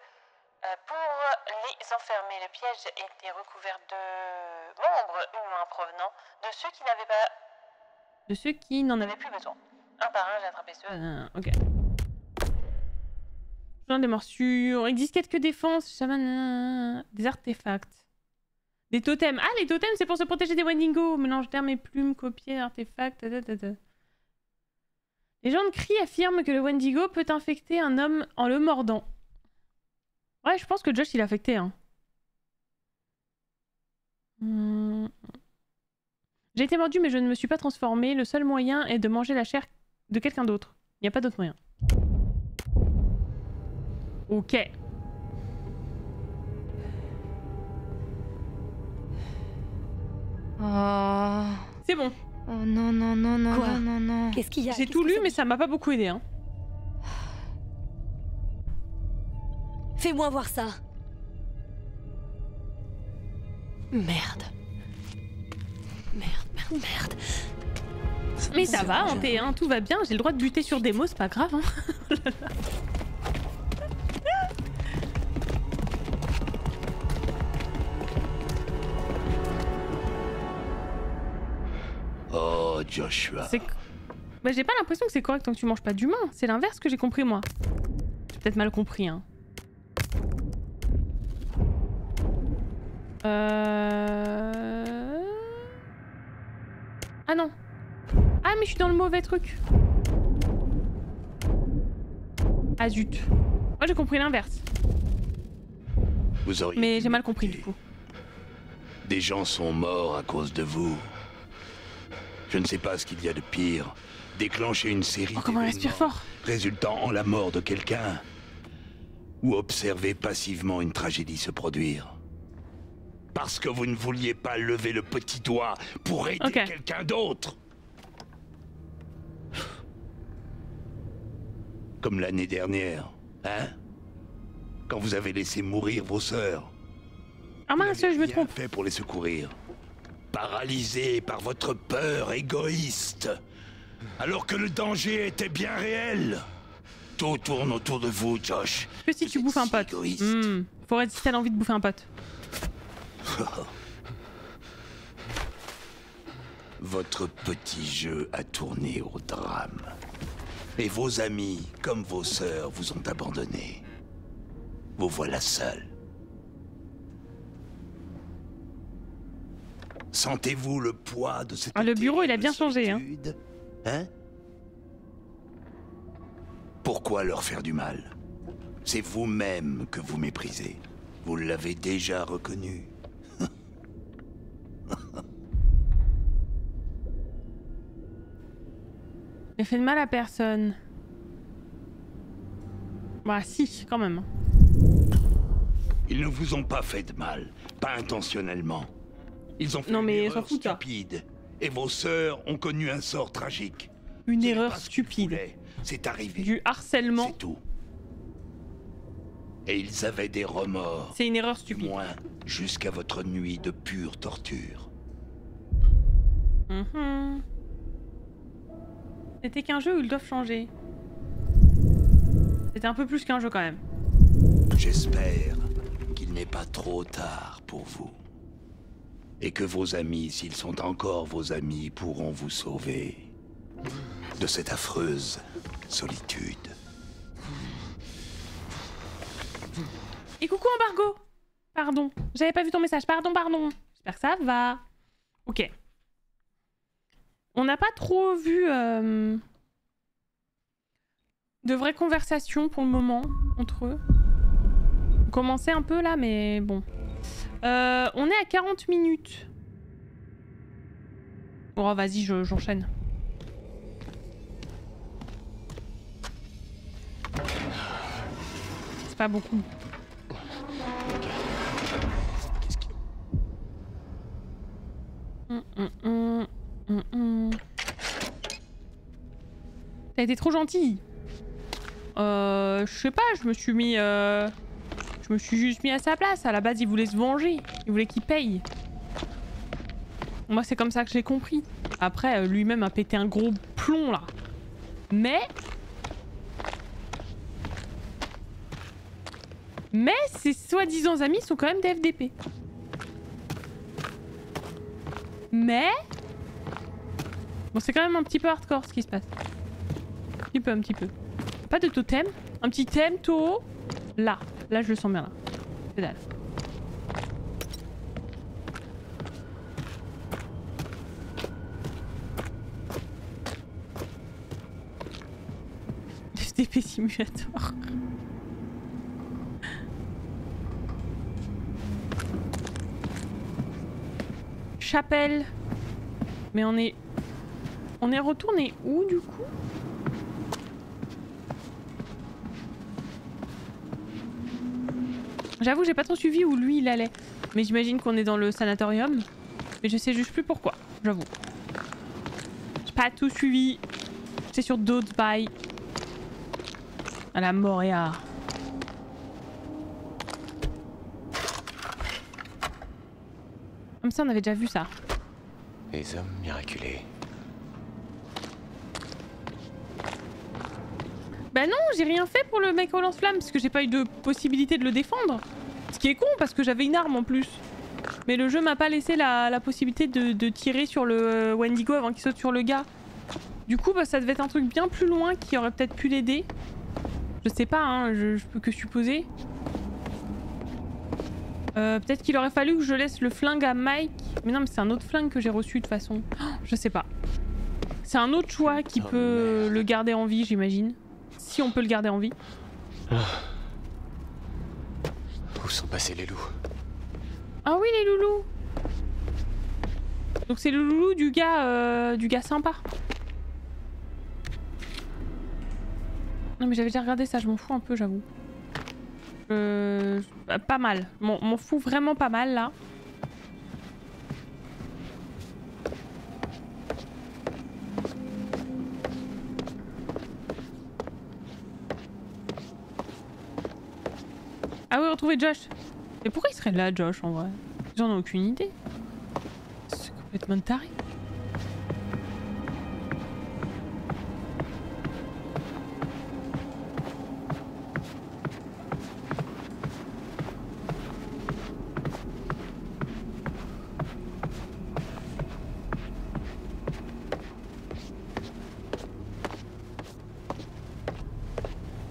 pour les enfermer. Le piège était recouvert de membres humains provenant de ceux qui n'avaient pas... De ceux qui n'en avaient plus besoin. Un par un, j'ai attrapé ceux. Ok. Plein de morsures. Il existe quelques défenses. Chaman... Des artefacts. Des totems. Ah, les totems, c'est pour se protéger des Wendigo. Mélange d'armes et plumes, copier, artefacts. Les gens de Cri affirment que le Wendigo peut infecter un homme en le mordant. Ouais, je pense que Josh il a affecté. Hein. J'ai été mordu mais je ne me suis pas transformé. Le seul moyen est de manger la chair de quelqu'un d'autre. Il n'y a pas d'autre moyen. Ok. Oh. C'est bon. Oh non, non, non, non, quoi non, non, non. Qu'est-ce qu'il y a? J'ai tout lu, mais ça m'a pas beaucoup aidé. Hein. Fais-moi voir ça. Merde. Merde. Mais ça va, en T1, tout va bien. J'ai le droit de buter sur des mots, c'est pas grave. Hein. Oh, Joshua. Bah, j'ai pas l'impression que c'est correct tant que tu manges pas d'humain. C'est l'inverse que j'ai compris, moi. J'ai peut-être mal compris, hein. Ah non. Ah, mais je suis dans le mauvais truc. Ah zut. Moi, j'ai compris l'inverse. Mais j'ai mal compris, du coup. Des gens sont morts à cause de vous. Je ne sais pas ce qu'il y a de pire. Déclencher une série d'événements résultant en la mort de quelqu'un ou observer passivement une tragédie se produire. Parce que vous ne vouliez pas lever le petit doigt pour aider quelqu'un d'autre. Comme l'année dernière, hein? Quand vous avez laissé mourir vos sœurs. Ah mince, je me trompe. Fait pour les secourir. Paralysé par votre peur égoïste, alors que le danger était bien réel. Tout tourne autour de vous, Josh. Que si tu bouffes un pote. Faut résister à l'envie de bouffer un pote. Votre petit jeu a tourné au drame. Et vos amis, comme vos sœurs, vous ont abandonné. Vous voilà seul. Sentez-vous le poids de cette... Ah, le bureau, il a bien changé, hein. Pourquoi leur faire du mal? C'est vous-même que vous méprisez. Vous l'avez déjà reconnu. J'ai fait de mal à personne. Bah si, quand même. Ils ne vous ont pas fait de mal, pas intentionnellement. Ils ont fait une erreur stupide, et vos sœurs ont connu un sort tragique. Une erreur stupide. C'est arrivé. Du harcèlement. C'est tout. Et ils avaient des remords. C'est une erreur stupide. Du moins, jusqu'à votre nuit de pure torture. Mmh. C'était qu'un jeu où ils doivent changer. C'était un peu plus qu'un jeu quand même. J'espère qu'il n'est pas trop tard pour vous. Et que vos amis, s'ils sont encore vos amis, pourront vous sauver de cette affreuse solitude. Et coucou Embargo! Pardon, j'avais pas vu ton message, pardon. J'espère que ça va. Ok. On n'a pas trop vu de vraies conversations pour le moment entre eux. On commençait un peu là, mais bon. On est à 40 minutes. Oh, vas-y, j'enchaîne. C'est pas beaucoup. T'as été trop gentille. Je sais pas, je me suis mis... Je me suis juste mis à sa place. À la base, il voulait se venger. Il voulait qu'il paye. Moi, c'est comme ça que j'ai compris. Après, lui-même a pété un gros plomb, là. Mais ses soi-disant amis sont quand même des FDP. Mais... Bon, c'est quand même un petit peu hardcore, ce qui se passe. Un petit peu. Pas de totem. Un petit thème, taureau. Là. Là, je le sens bien, là. Que dalle. FDP simulator. Chapelle. Mais on est... On est retourné où, du coup ? J'avoue, j'ai pas trop suivi où lui il allait. Mais j'imagine qu'on est dans le sanatorium. Mais je sais juste plus pourquoi, j'avoue. J'ai pas tout suivi. J'étais sur d'autres bails. À la Moréa. Comme ça, on avait déjà vu ça. Les hommes miraculés. Bah non, j'ai rien fait pour le mec au lance-flamme parce que j'ai pas eu de possibilité de le défendre. Ce qui est con parce que j'avais une arme en plus. Mais le jeu m'a pas laissé la possibilité de tirer sur le Wendigo avant qu'il saute sur le gars. Du coup, bah, ça devait être un truc bien plus loin qui aurait peut-être pu l'aider. Je sais pas, hein, je peux que supposer. Peut-être qu'il aurait fallu que je laisse le flingue à Mike. Mais non, mais c'est un autre flingue que j'ai reçu de toute façon. Oh, je sais pas. C'est un autre choix qui peut le garder en vie, j'imagine. Si on peut le garder en vie. Où sont passés les loups? Ah oui, les loulous. Donc c'est le loulou du gars sympa. Non mais j'avais déjà regardé ça, je m'en fous un peu, j'avoue. Pas mal. M'en fous vraiment pas mal là. Ah oui, retrouver Josh. Mais pourquoi il serait là, Josh, en vrai? J'en ai aucune idée. C'est complètement taré.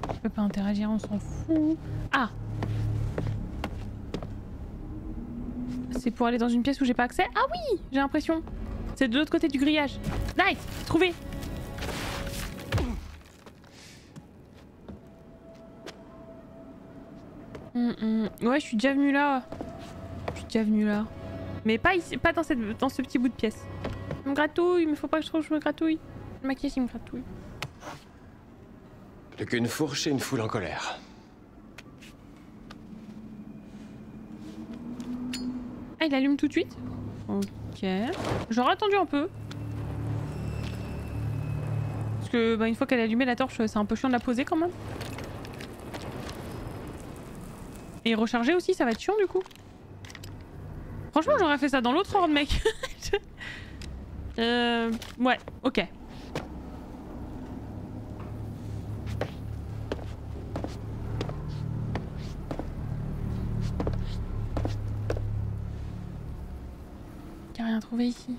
On peut pas interagir, on s'en fout. Ah! C'est pour aller dans une pièce où j'ai pas accès. Ah oui, j'ai l'impression. C'est de l'autre côté du grillage. Nice, trouvé. Ouais, je suis déjà venue là. Mais pas ici, pas dans ce petit bout de pièce. Je me gratouille, mais faut pas que je trouve que je me gratouille. Ma caisse, il me gratouille. Plus qu'une fourche et une foule en colère. Ah, il allume tout de suite? Ok. J'aurais attendu un peu. Parce que, bah, une fois qu'elle a allumé la torche, c'est un peu chiant de la poser quand même. Et recharger aussi, ça va être chiant du coup. Franchement, j'aurais fait ça dans l'autre ordre, mec. Ouais, ok. Y'a rien trouvé ici.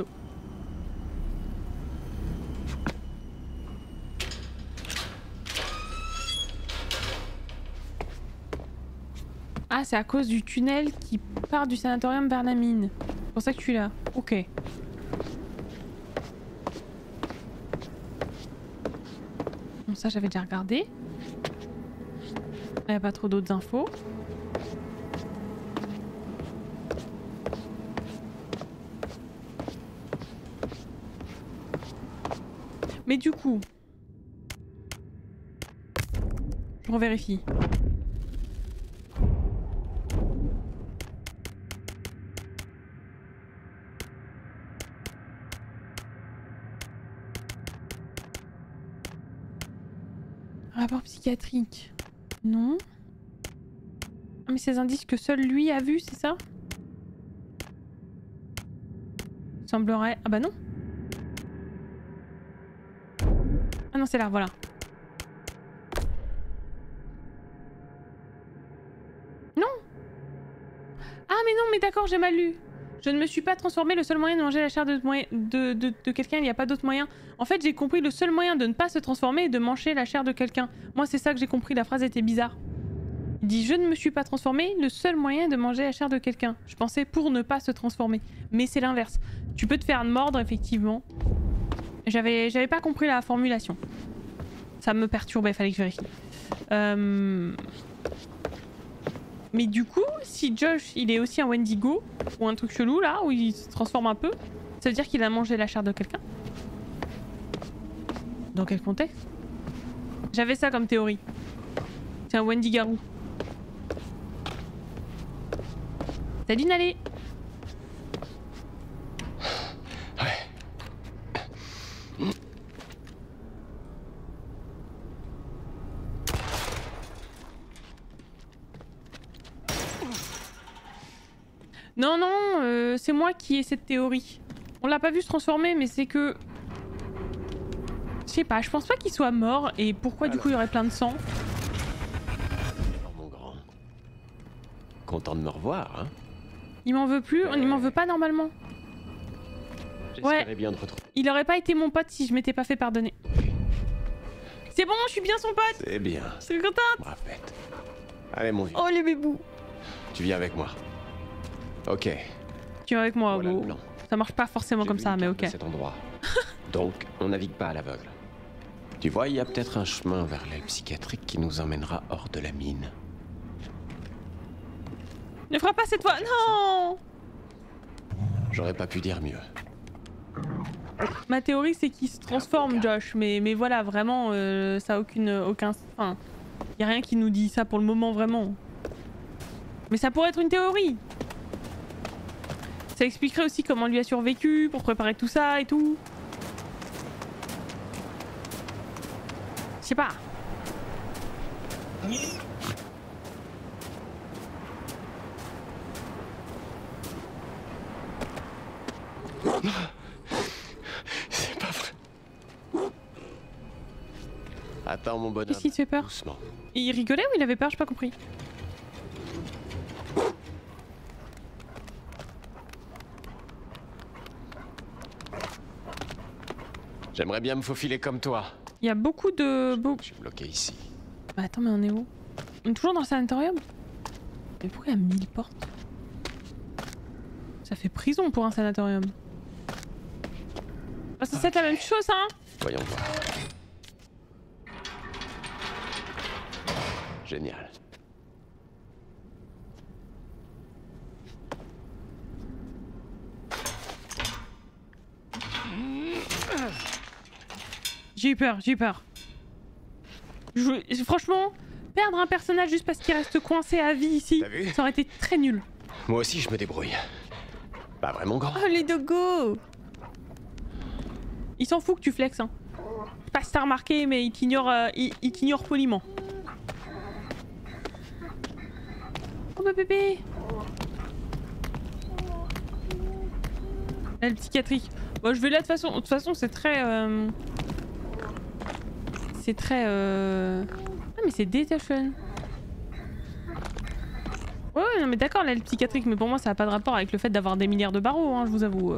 Non. Ah, c'est à cause du tunnel qui part du sanatorium vers la mine. C'est pour ça que tu es là. Ok. Bon, ça j'avais déjà regardé. Il n'y a pas trop d'autres infos. Mais du coup... Je revérifie. Rapport psychiatrique. Non. Ah, mais ces indices que seul lui a vu, c'est ça? Semblerait... Ah bah non. Ah non, c'est là, voilà. Non. Ah mais non, mais d'accord, j'ai mal lu. Je ne me suis pas transformée, le seul moyen de manger la chair de quelqu'un, il n'y a pas d'autre moyen. En fait, j'ai compris le seul moyen de ne pas se transformer est de manger la chair de quelqu'un. Moi, c'est ça que j'ai compris, la phrase était bizarre. Il dit « Je ne me suis pas transformé, le seul moyen de manger la chair de quelqu'un. » Je pensais pour ne pas se transformer, mais c'est l'inverse. Tu peux te faire mordre, effectivement. J'avais pas compris la formulation. Ça me perturbait, fallait que je vérifie. Mais du coup, si Josh, il est aussi un Wendigo, ou un truc chelou là, où il se transforme un peu, ça veut dire qu'il a mangé la chair de quelqu'un? Dans quel contexte? J'avais ça comme théorie. C'est un Wendigarou. Salut Nalé! Ouais. Non, non, c'est moi qui ai cette théorie. On l'a pas vu se transformer, mais c'est que... Je sais pas, je pense pas qu'il soit mort et pourquoi alors, du coup il y aurait plein de sang. Alors mon grand, content de me revoir, hein. Il m'en veut plus, il m'en veut pas normalement. Ouais, bien de retrouver. Il aurait pas été mon pote si je m'étais pas fait pardonner. C'est bon, je suis bien son pote. C'est bien. Je suis contente. Brave bête. Allez mon vieux. Oh les bébous. Tu viens avec moi. Ok. Tu viens avec moi, voilà gros. Ça marche pas forcément comme ça, mais ok. Cet endroit. Donc, on navigue pas à l'aveugle. Tu vois, il y a peut-être un chemin vers l'aile psychiatrique qui nous emmènera hors de la mine. Ne frappe pas cette fois, non! J'aurais pas pu dire mieux. Ma théorie, c'est qu'il se transforme, Josh, mais voilà, vraiment, ça a aucun... Enfin, y a rien qui nous dit ça pour le moment, vraiment. Mais ça pourrait être une théorie. Ça expliquerait aussi comment lui a survécu, pour préparer tout ça et tout. Je sais pas. C'est pas vrai. Attends mon bonhomme. Qu'est-ce qui te fait peur? Doucement. Il rigolait ou il avait peur? J'ai pas compris. J'aimerais bien me faufiler comme toi. Il y a beaucoup de... Je suis bloqué ici. Bah attends, mais on est où? On est toujours dans le sanatorium? Mais pourquoi il y a 1000 portes? Ça fait prison pour un sanatorium. Bah ça c'est la même chose, hein. Voyons voir. Génial. J'ai eu peur, j'ai eu peur. Franchement, perdre un personnage juste parce qu'il reste coincé à vie ici, ça aurait été très nul. Moi aussi je me débrouille. Pas vraiment grand. Oh les dogos! Il s'en fout que tu flexes, hein. Je sais pas si t'as remarqué, mais il t'ignore poliment. Oh bah bébé. La psychiatrie. Bon, je vais là de toute façon. De toute façon, c'est très... C'est très... Ah mais c'est détachant. Ouais, ouais, non mais d'accord, l'aile psychiatrique, mais pour moi ça n'a pas de rapport avec le fait d'avoir des milliards de barreaux, hein, je vous avoue.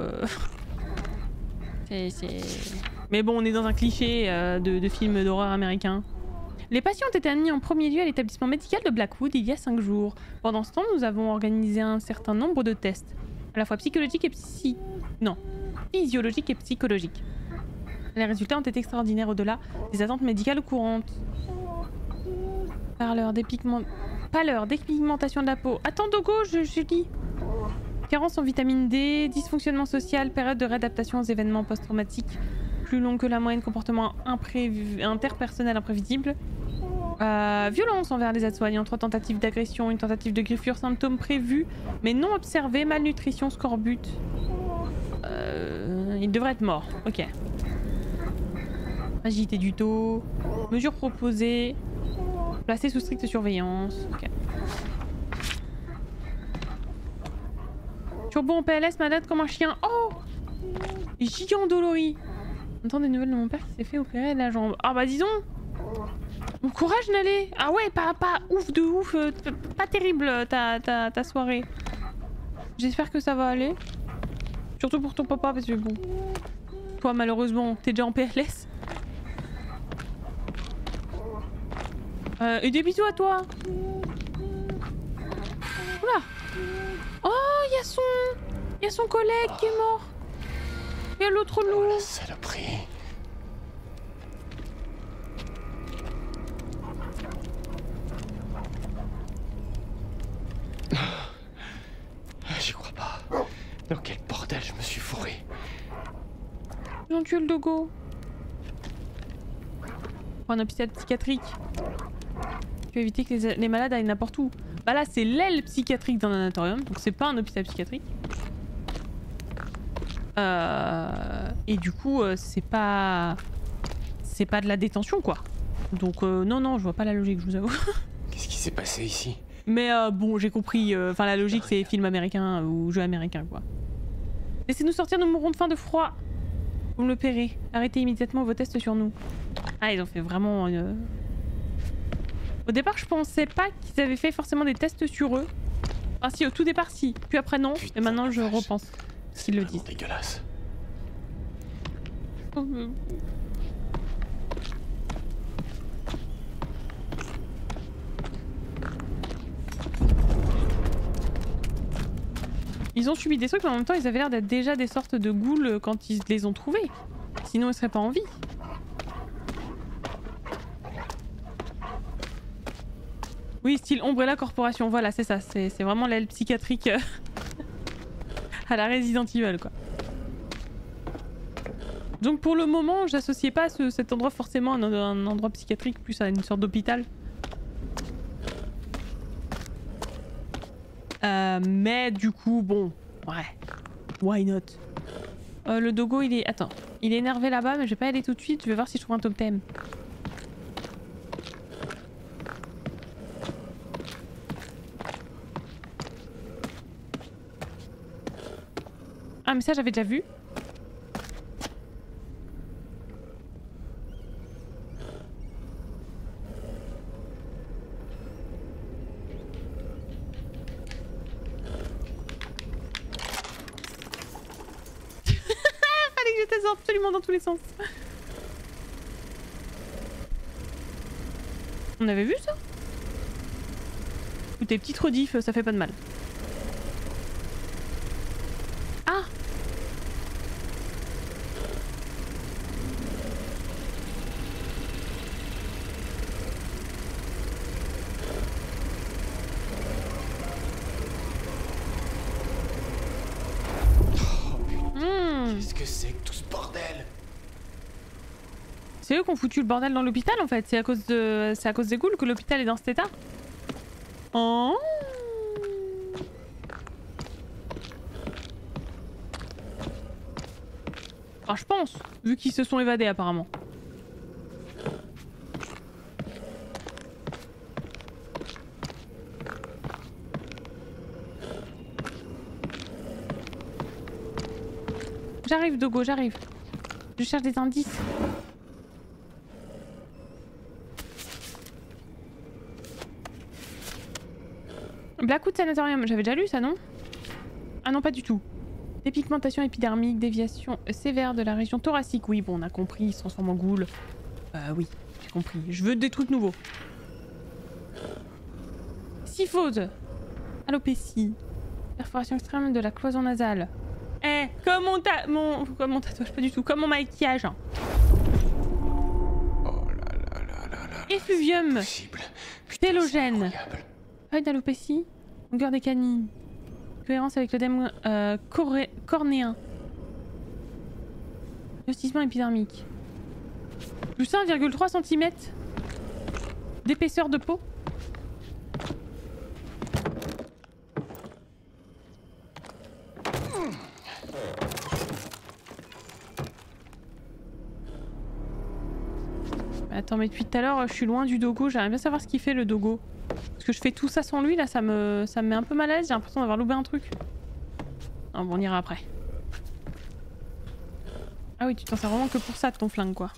Mais bon, on est dans un cliché de film d'horreur américain. Les patientes étaient admises en premier lieu à l'établissement médical de Blackwood il y a 5 jours. Pendant ce temps, nous avons organisé un certain nombre de tests, à la fois psychologiques et physiologiques et psychologiques. Les résultats ont été extraordinaires au-delà des attentes médicales courantes. Par leur dépigmentation... Pâleur, dépigmentation de la peau. Attends Dogo, je lis. Carence en vitamine D, dysfonctionnement social, période de réadaptation aux événements post-traumatiques, plus long que la moyenne, comportement interpersonnel imprévisible, violence envers les aides-soignants, 3 tentatives d'agression, 1 tentative de griffure, symptômes prévus, mais non observés, malnutrition, scorbut. Il devrait être mort, ok. Agité du dos, mesures proposées. Placé sous stricte surveillance. Okay. Turbo en PLS, malade comme un chien. Oh, Giant Dolori. J'entends des nouvelles de mon père qui s'est fait opérer de la jambe. Ah bah disons. Bon courage Nalé. Ah ouais, pas ouf de ouf. Pas terrible ta soirée. J'espère que ça va aller. Surtout pour ton papa parce que bon... Toi malheureusement, t'es déjà en PLS. Et des bisous à toi. Oula. Oh, il y a son collègue qui est mort. Il y a l'autre loup. Oh, la saloperie. J'y crois pas. Dans quel bordel je me suis fourré. Ils ont tué le dogo. Pour un hôpital psychiatrique. Éviter que les malades aillent n'importe où. Bah là c'est l'aile psychiatrique d'un sanatorium, donc c'est pas un hôpital psychiatrique. Et du coup c'est pas de la détention quoi. Donc non je vois pas la logique, je vous avoue. Qu'est-ce qui s'est passé ici? Mais bon j'ai compris, enfin la logique c'est film américain ou jeu américain quoi. Laissez-nous sortir, nous mourrons de faim, de froid. Vous me le paierez. Arrêtez immédiatement vos tests sur nous. Ah ils ont fait vraiment... Au départ, je pensais pas qu'ils avaient fait forcément des tests sur eux. Enfin si, au tout départ si, puis après non, et maintenant je repense qu'ils le disent. C'est dégueulasse. Ils ont subi des trucs, mais en même temps, ils avaient l'air d'être déjà des sortes de ghouls quand ils les ont trouvés. Sinon, ils seraient pas en vie. Oui, style Umbrella Corporation, voilà, c'est ça, c'est vraiment l'aile psychiatrique à la Resident Evil, quoi. Donc pour le moment, j'associais pas cet endroit forcément à un endroit psychiatrique, plus à une sorte d'hôpital. Mais du coup, bon, ouais, why not? Le dogo, il est... Attends, il est énervé là-bas, mais je vais pas y aller tout de suite, je vais voir si je trouve un totem. Ah mais ça j'avais déjà vu. Fallait que j'étais absolument dans tous les sens. On avait vu ça? Ou tes petites rediffs, ça fait pas de mal. Qu'on foutu le bordel dans l'hôpital en fait, c'est à cause des ghouls que l'hôpital est dans cet état. Oh. Enfin je pense, vu qu'ils se sont évadés apparemment. J'arrive, Dogo, j'arrive. Je cherche des indices. Blackwood Sanatorium, j'avais déjà lu ça, non? Ah non, pas du tout. Dépigmentation épidermique, déviation sévère de la région thoracique. Oui, bon, on a compris, il se transforme en ghoul. Oui, j'ai compris. Je veux des trucs nouveaux. Syphose. Alopécie. Perforation extrême de la cloison nasale. Eh, comme mon tatouage, pas du tout, comme mon maquillage. Hein. Oh là là là là là. Effuvium. Télogène. Feuille d'alopécie. Longueur des canines. Cohérence avec le dème cornéen. Justissement épidermique. Plus 1,3 cm d'épaisseur de peau. Attends, mais depuis tout à l'heure, je suis loin du dogo. J'aimerais bien savoir ce qu'il fait, le dogo. Parce que je fais tout ça sans lui, là, ça me met un peu mal à l'aise. J'ai l'impression d'avoir loupé un truc. Non, bon, on ira après. Ah oui, tu t'en sers vraiment que pour ça, ton flingue, quoi.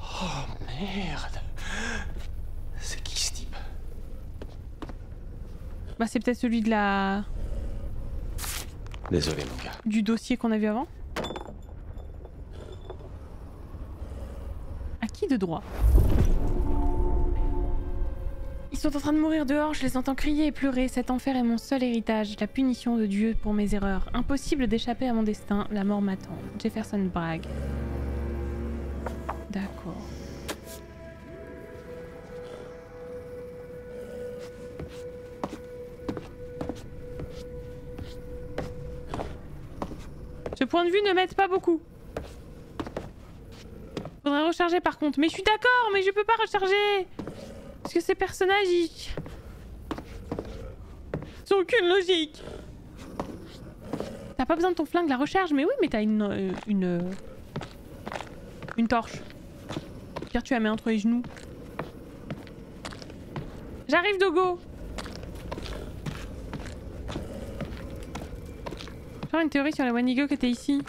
Oh, merde. C'est qui, ce type? Bah, c'est peut-être celui de la... Désolé, mon gars. Du dossier qu'on a vu avant. De droit. Ils sont en train de mourir dehors, je les entends crier et pleurer. Cet enfer est mon seul héritage, la punition de Dieu pour mes erreurs. Impossible d'échapper à mon destin, la mort m'attend. Jefferson Bragg. D'accord. Ce point de vue ne m'aide pas beaucoup. Faudrait recharger par contre. Mais je suis d'accord, mais je peux pas recharger! Parce que ces personnages, ils ont aucune logique! T'as pas besoin de ton flingue, la recharge, mais oui, mais t'as une torche. Pire, tu la mets entre les genoux. J'arrive, Dogo! J'ai une théorie sur la Wendigo qui était ici.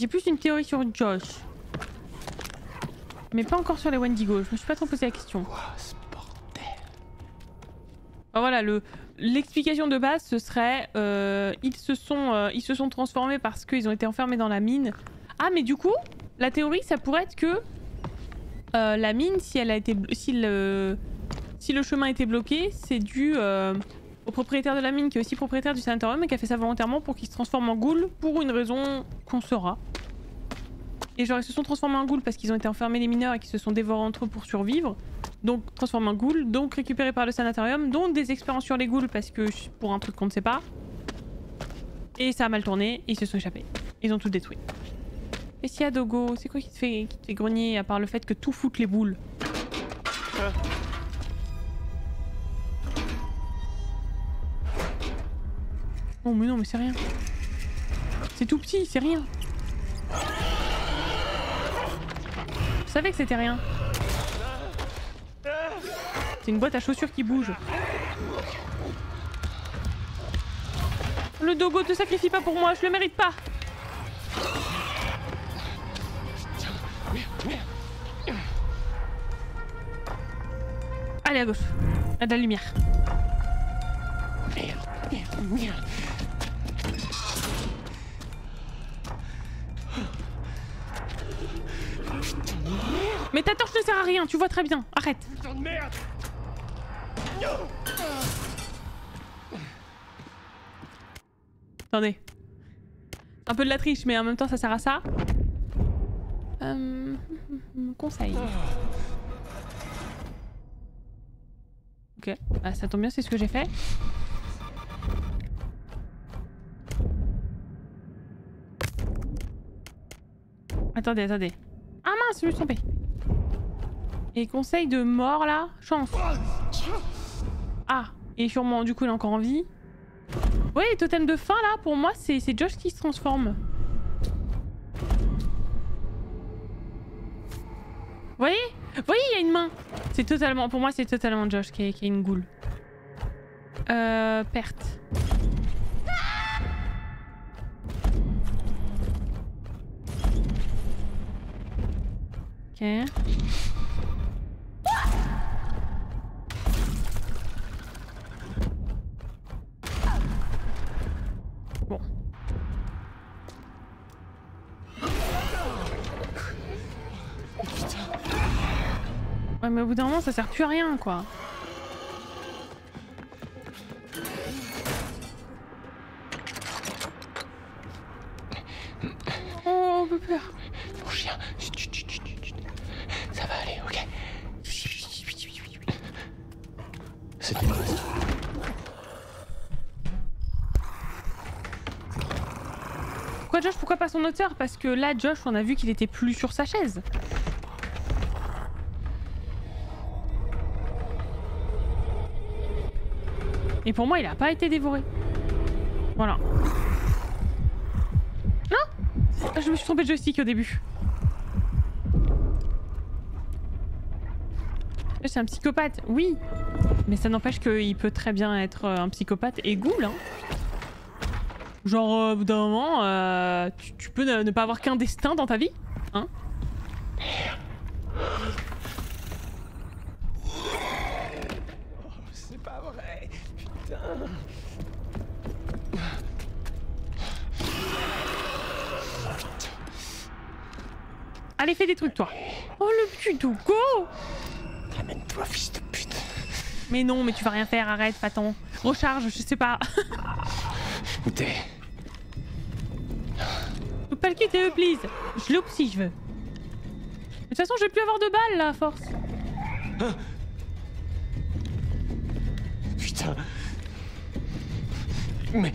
J'ai plus une théorie sur Josh. Mais pas encore sur les Wendigo, je me suis pas trop posé la question. Wow, ce bordel. Enfin, voilà, l'explication de base ce serait ils se sont transformés parce qu'ils ont été enfermés dans la mine. Ah mais du coup, la théorie ça pourrait être que la mine si le chemin était bloqué, c'est dû au propriétaire de la mine qui est aussi propriétaire du sanatorium et qui a fait ça volontairement pour qu'il se transforme en ghoul pour une raison qu'on saura. Et genre ils se sont transformés en ghoul parce qu'ils ont été enfermés les mineurs et qu'ils se sont dévorés entre eux pour survivre. Donc transformés en ghoul, donc récupérés par le sanatorium, donc des expériences sur les ghouls parce que pour un truc qu'on ne sait pas. Et ça a mal tourné, et ils se sont échappés. Ils ont tout détruit. Et si Dogo, c'est quoi qui te fait grogner à part le fait que tout fout les boules? Oh mais non mais c'est rien. C'est tout petit, c'est rien. Je savais que c'était rien. C'est une boîte à chaussures qui bouge. Le dogo, te sacrifie pas pour moi, je le mérite pas. Allez à gauche, à de la lumière. Merde, merde, merde. Mais ta torche ne sert à rien, tu vois très bien. Arrête. Putain de merde. Attendez. Un peu de la triche, mais en même temps ça sert à ça. Conseil. Ok, ah, ça tombe bien, c'est ce que j'ai fait. Attendez, attendez. Ah mince, je me suis trompée. Et conseil de mort là, chance. Ah, et sûrement du coup il est encore en vie. Oui, totem de faim là, pour moi c'est Josh qui se transforme. Vous voyez ? Voyez, il y a une main. C'est totalement... Pour moi, c'est totalement Josh qui est une goule. Perte. Ok. Bon. Ouais, mais au bout d'un moment, ça sert plus à rien, quoi. Oh, on peut plus. Mon chien. Ça va aller, ok. C'est une raison. Pourquoi Josh? Pourquoi pas son auteur? Parce que là, Josh, on a vu qu'il était plus sur sa chaise. Et pour moi, il a pas été dévoré. Voilà. Non, je me suis trompée de joystick au début. C'est un psychopathe, oui. Mais ça n'empêche qu'il peut très bien être un psychopathe et ghoul. Hein. Genre, au bout d'un moment, tu peux ne pas avoir qu'un destin dans ta vie. Hein. Allez, fais des trucs, toi. Oh, le puto, go! Ramène-toi, fils de pute. Mais non, mais tu vas rien faire, arrête, va-t'en. Recharge, je sais pas. Où t'es? Faut pas le quitter, please. Je loupe si je veux. De toute façon, je vais plus avoir de balles, là, à force. Ah. Putain. Mais...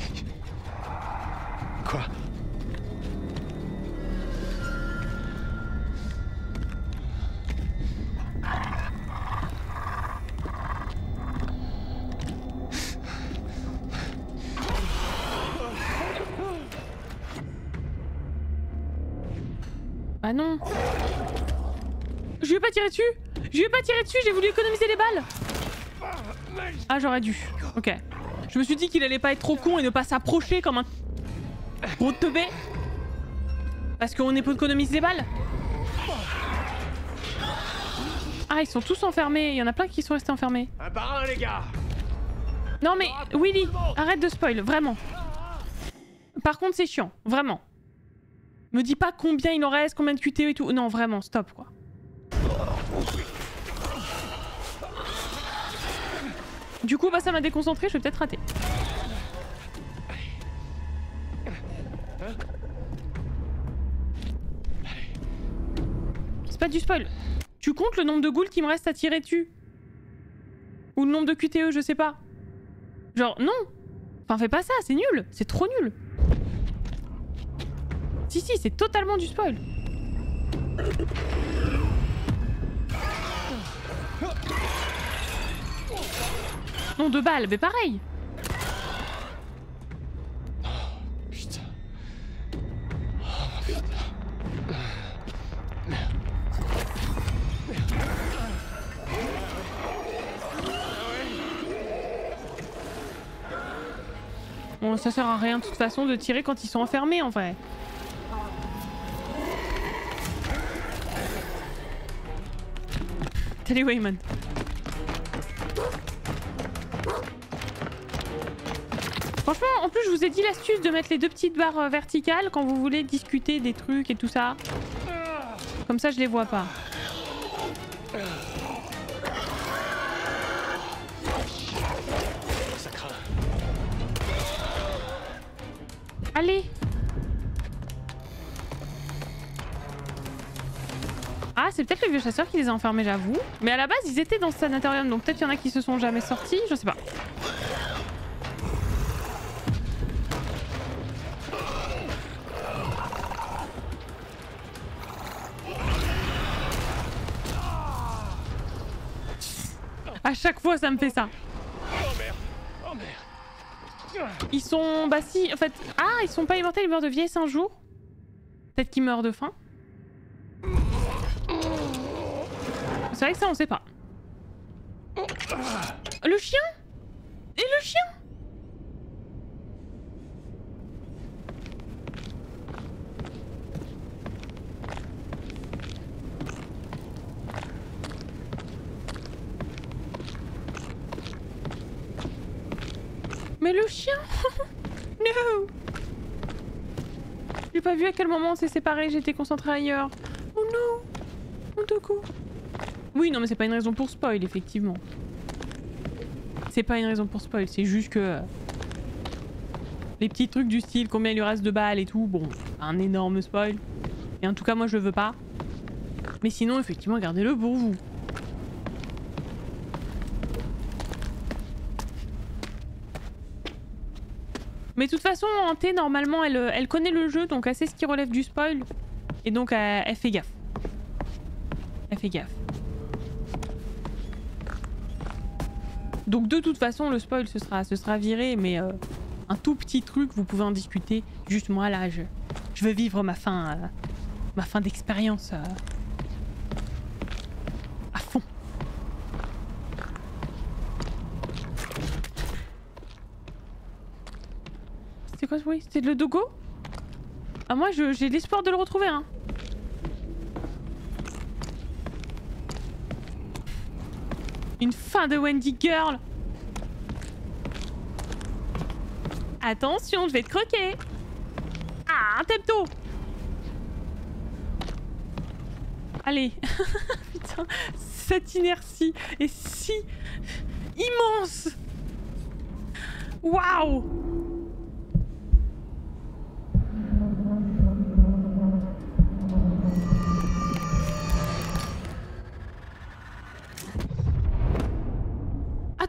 Quoi? Ah non. Je lui ai pas tiré dessus. Je lui ai pas tiré dessus, j'ai voulu économiser les balles. Ah, j'aurais dû. Ok. Je me suis dit qu'il allait pas être trop con et ne pas s'approcher comme un gros teubé. Parce qu'on économise des balles. Ah, ils sont tous enfermés. Il y en a plein qui sont restés enfermés. Un par un, les gars. Non mais, Willy, arrête de spoil, vraiment. Par contre, c'est chiant, vraiment. Me dis pas combien il en reste, combien de QTE et tout. Non, vraiment, stop, quoi. Du coup, bah ça m'a déconcentré, je vais peut-être rater. C'est pas du spoil. Tu comptes le nombre de ghouls qui me reste à tirer dessus? Ou le nombre de QTE, je sais pas. Genre, non. Enfin, fais pas ça, c'est nul. C'est trop nul. Si, si, c'est totalement du spoil. Non, 2 balles, mais pareil. Oh, putain. Oh, putain. Bon, ça sert à rien de toute façon de tirer quand ils sont enfermés en vrai. Allez, Wayman. Franchement, en plus, je vous ai dit l'astuce de mettre les 2 petites barres verticales quand vous voulez discuter des trucs et tout ça. Comme ça, je les vois pas. Allez. Ah, c'est peut-être le vieux chasseur qui les a enfermés, j'avoue. Mais à la base, ils étaient dans ce sanatorium, donc peut-être qu'il y en a qui se sont jamais sortis, je sais pas. À chaque fois, ça me fait ça. Ils sont... Bah si, en fait... Ah, ils sont pas immortels, ils meurent de vieillesse un jour. Peut-être qu'ils meurent de faim. C'est vrai que ça, on sait pas. Le chien? Et le chien? Mais le chien? No! J'ai pas vu à quel moment on s'est séparés, j'étais concentrée ailleurs. Oh non! Motoko! Oui, non mais c'est pas une raison pour spoil, effectivement. C'est pas une raison pour spoil, c'est juste que... Les petits trucs du style, combien il lui reste de balles et tout, bon, un énorme spoil. Et en tout cas, moi je le veux pas. Mais sinon, effectivement, gardez-le pour vous. Mais de toute façon, Hanté, normalement, elle connaît le jeu, donc elle sait ce qui relève du spoil. Et donc, elle fait gaffe. Elle fait gaffe. Donc de toute façon, le spoil, ce sera viré, mais un tout petit truc, vous pouvez en discuter. Juste moi, là, je veux vivre ma fin d'expérience à fond. C'est quoi ce bruit? C'était le dogo? Ah moi j'ai l'espoir de le retrouver hein. Une fin de Wendy Girl. Attention, je vais te croquer. Ah, un tepto. Allez. Putain, cette inertie est si immense. Waouh.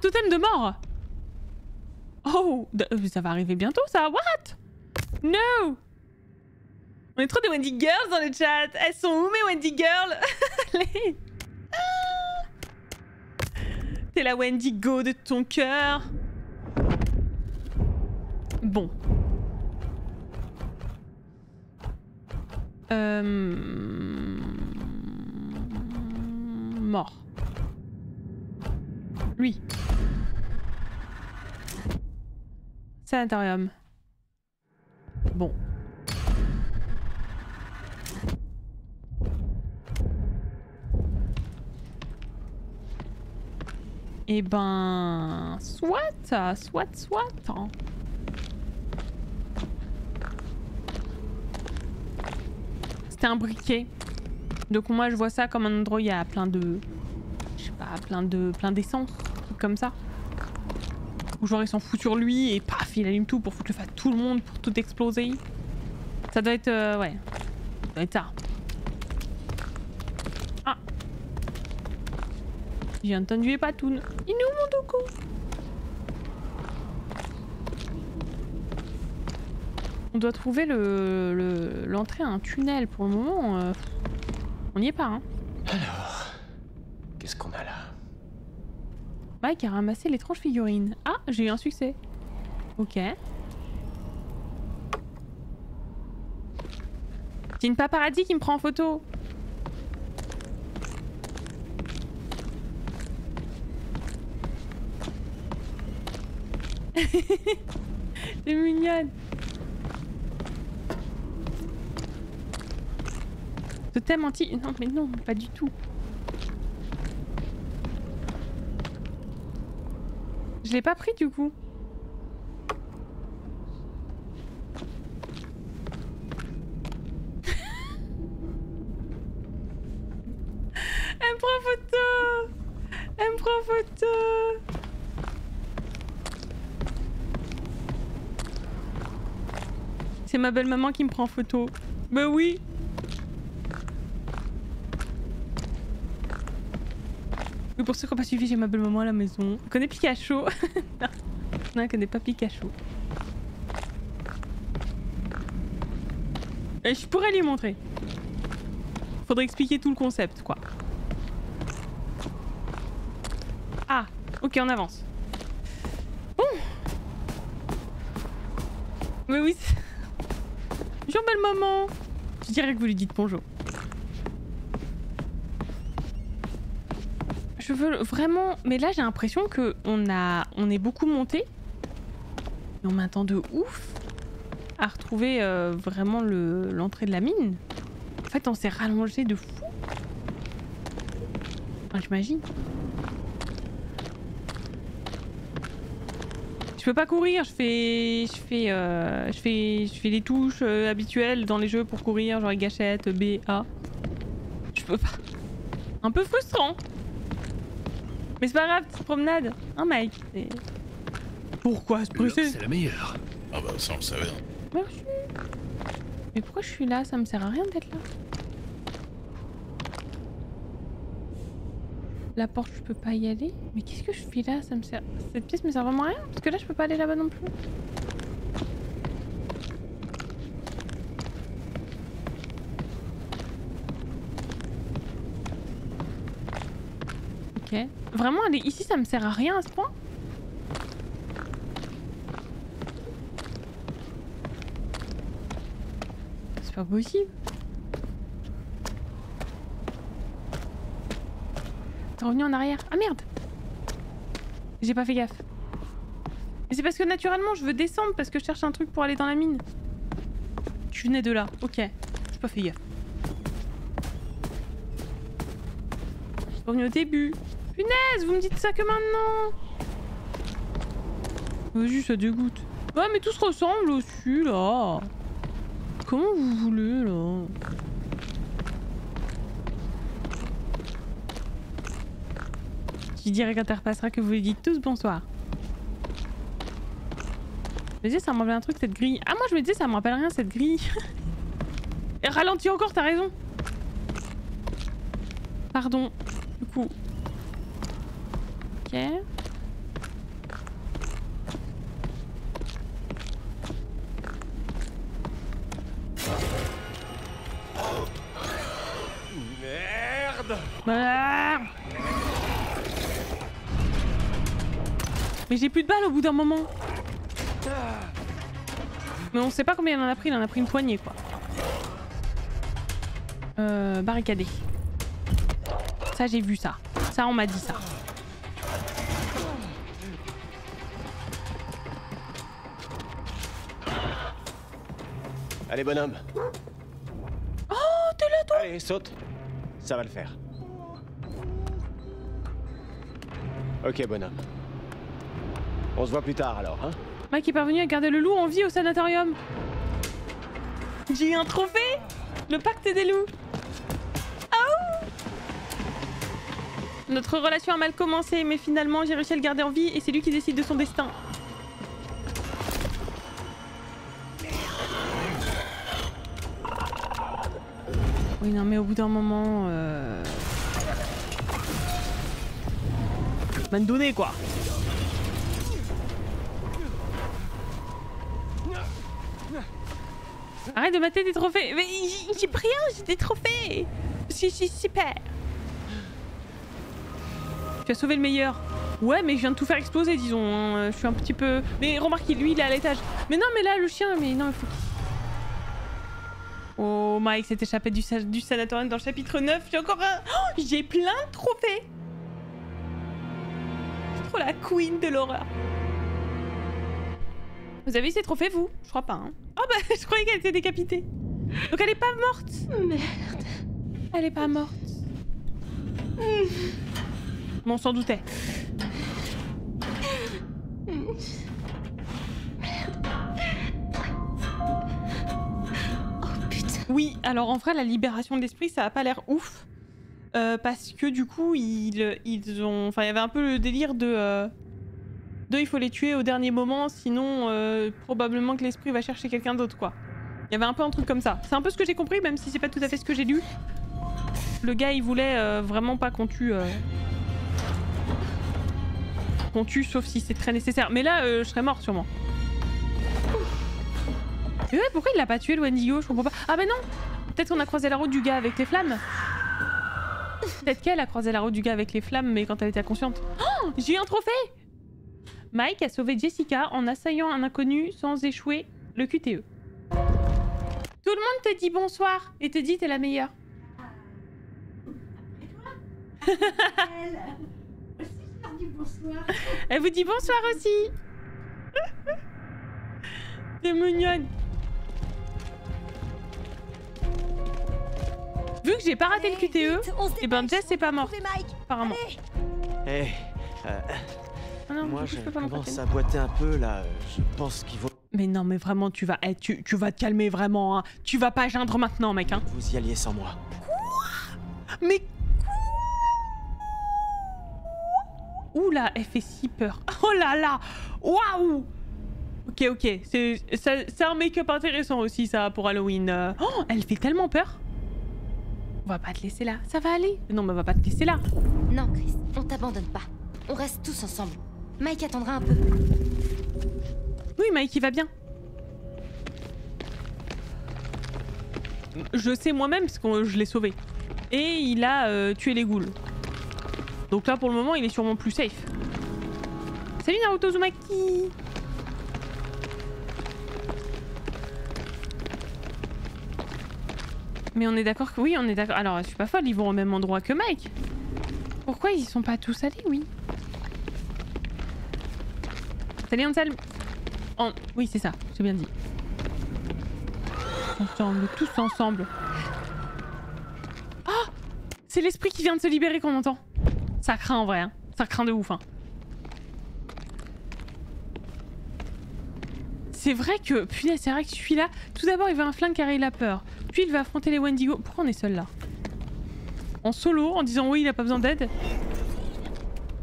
Totem de mort. Oh, ça va arriver bientôt ça. What? No. On est trop des Wendy Girls dans le chat. Elles sont où mes Wendy Girls? Allez. Ah. T'es la Wendigo de ton cœur. Bon. Mort. Lui. Sanatorium. Bon. Eh ben... Soit. C'était un briquet. Donc moi je vois ça comme un endroit où il y a plein de... Je sais pas, plein d'essence, comme ça. Où genre il s'en fout sur lui et paf, il allume tout pour foutre le feu à tout le monde, pour tout exploser. Ça doit être... ouais. Ça doit être ça. Ah. J'ai entendu les patounes. Il est où mon doco? On doit trouver l'entrée à un tunnel. Pour le moment, on n'y est pas, hein. Alors... Qu'est-ce qu'on a là? Mike a ramassé l'étrange figurine. Ah, j'ai eu un succès. Ok. C'est une paparazzi qui me prend en photo. C'est mignonne. Ce thème anti... Non mais non, pas du tout. Je l'ai pas pris du coup. Elle me prend photo. C'est ma belle maman qui me prend photo. Bah oui. Oui, pour ceux qui n'ont pas suivi, j'ai ma belle maman à la maison. On connaît Pikachu. Non, elle connaît pas Pikachu. Et je pourrais lui montrer. Faudrait expliquer tout le concept, quoi. Ah, ok, on avance. Bon. Mais oui. Bonjour, belle maman. Je dirais que vous lui dites bonjour. Je veux vraiment... Mais là, j'ai l'impression qu'on est beaucoup monté. Et on m'attend de ouf à retrouver vraiment l'entrée de la mine. En fait, on s'est rallongé de fou. Enfin, j'imagine. Je peux pas courir, je fais les touches habituelles dans les jeux pour courir, genre les gâchettes, B, A. Je peux pas. Un peu frustrant. Mais c'est pas grave, petite promenade. Hein Mike, pourquoi se brusquer? C'est la meilleure. Ah bah ça on le savait. Merci. Mais pourquoi je suis là? Ça me sert à rien d'être là. La porte, je peux pas y aller. Mais qu'est-ce que je fais là? Ça me sert... Cette pièce me sert vraiment à rien. Parce que là, je peux pas aller là-bas non plus. Ok. Vraiment, aller ici, ça me sert à rien à ce point? C'est pas possible. Revenu en arrière. Ah merde! J'ai pas fait gaffe. Mais c'est parce que naturellement je veux descendre parce que je cherche un truc pour aller dans la mine. Je venais de là, ok. J'ai pas fait gaffe. Je suis revenu au début. Punaise, vous me dites ça que maintenant! Juste ça dégoûte. Ouais mais tout se ressemble aussi là. Comment vous voulez là? Je dirais quand elle repassera que vous lui dites tous bonsoir. Je me disais, ça me rappelle un truc cette grille. Ah, moi je me disais, ça me rappelle rien cette grille. Et ralentis encore, t'as raison. Pardon, du coup. Ok. Merde! Ah mais j'ai plus de balles au bout d'un moment. Mais on sait pas combien il en a pris, il en a pris une poignée quoi. Barricadé. Ça j'ai vu ça. Ça on m'a dit ça. Allez bonhomme. Oh t'es là toi. Allez saute. Ça va le faire. Ok bonhomme. On se voit plus tard alors, hein? Mike est parvenu à garder le loup en vie au sanatorium. J'ai eu un trophée! Le pacte des loups! Oh! Notre relation a mal commencé, mais finalement j'ai réussi à le garder en vie et c'est lui qui décide de son destin. Oui, non, mais au bout d'un moment. Va me donner quoi! Arrête de mater des trophées. Mais j'ai pris un, j'ai des trophées. Je suis super. Tu as sauvé le meilleur. Ouais, mais je viens de tout faire exploser, disons. Hein. Je suis un petit peu... Mais remarque, lui, il est à l'étage. Mais non, mais là, le chien... Mais non, il faut... Oh, Mike s'est échappé du sanatorium dans le chapitre 9. J'ai encore un... Oh, j'ai plein de trophées. C'est trop la queen de l'horreur. Vous avez eu ces trophées, vous? Je crois pas, hein. Oh bah, je croyais qu'elle était décapitée. Donc elle est pas morte. Merde. Elle est pas morte. Bon, on s'en doutait. Merde. Oh putain. Oui, alors en vrai, la libération de l'esprit, ça a pas l'air ouf. Parce que du coup, ils ont... Enfin, il y avait un peu le délire de... il faut les tuer au dernier moment, sinon probablement que l'esprit va chercher quelqu'un d'autre quoi. Il y avait un peu un truc comme ça. C'est un peu ce que j'ai compris, même si c'est pas tout à fait ce que j'ai lu. Le gars il voulait vraiment pas qu'on tue... Qu'on tue sauf si c'est très nécessaire. Mais là je serais mort sûrement. Mais ouais, pourquoi il l'a pas tué le Wendigo? Je comprends pas. Ah mais non. Peut-être qu'on a croisé la route du gars avec les flammes. Peut-être qu'elle a croisé la route du gars avec les flammes mais quand elle était inconsciente. Oh, j'ai eu un trophée. Mike a sauvé Jessica en assaillant un inconnu sans échouer le QTE. Tout le monde te dit bonsoir et te dit t'es la meilleure. Et toi? dit bonsoir. Elle vous dit bonsoir aussi. C'est mignonne. Vu que j'ai pas raté le QTE, et ben Jess c'est pas mort, apparemment. Eh, moi je commence à boiter un peu là, je pense qu'il vaut... Mais non mais vraiment tu vas, hey, tu vas te calmer vraiment, hein. Tu vas pas geindre maintenant mec hein. Vous y alliez sans moi. Quoi? Mais... Oula, elle fait si peur. Oh là là. Waouh. Ok ok, c'est un make-up intéressant aussi ça pour Halloween. Oh, elle fait tellement peur. On va pas te laisser là, ça va aller. Non mais on va pas te laisser là. Non Chris, on t'abandonne pas. On reste tous ensemble. Mike attendra un peu. Oui Mike, il va bien. Je sais moi-même parce que je l'ai sauvé. Et il a tué les ghouls. Donc là pour le moment il est sûrement plus safe. Salut Naruto Uzumaki. Mais on est d'accord que... Oui, on est d'accord. Alors, je suis pas folle, ils vont au même endroit que Mike. Pourquoi ils sont pas tous allés, oui. Salut Anselme. Oui, c'est ça, j'ai bien dit. Ensemble, tous ensemble. Oh, c'est l'esprit qui vient de se libérer qu'on entend. Ça craint en vrai, hein. Ça craint de ouf, hein. C'est vrai que... Punaise, c'est vrai que celui-là... Tout d'abord, il veut un flingue car il a peur. Puis il va affronter les Wendigo. Pourquoi on est seul là? En solo, en disant oui, il a pas besoin d'aide.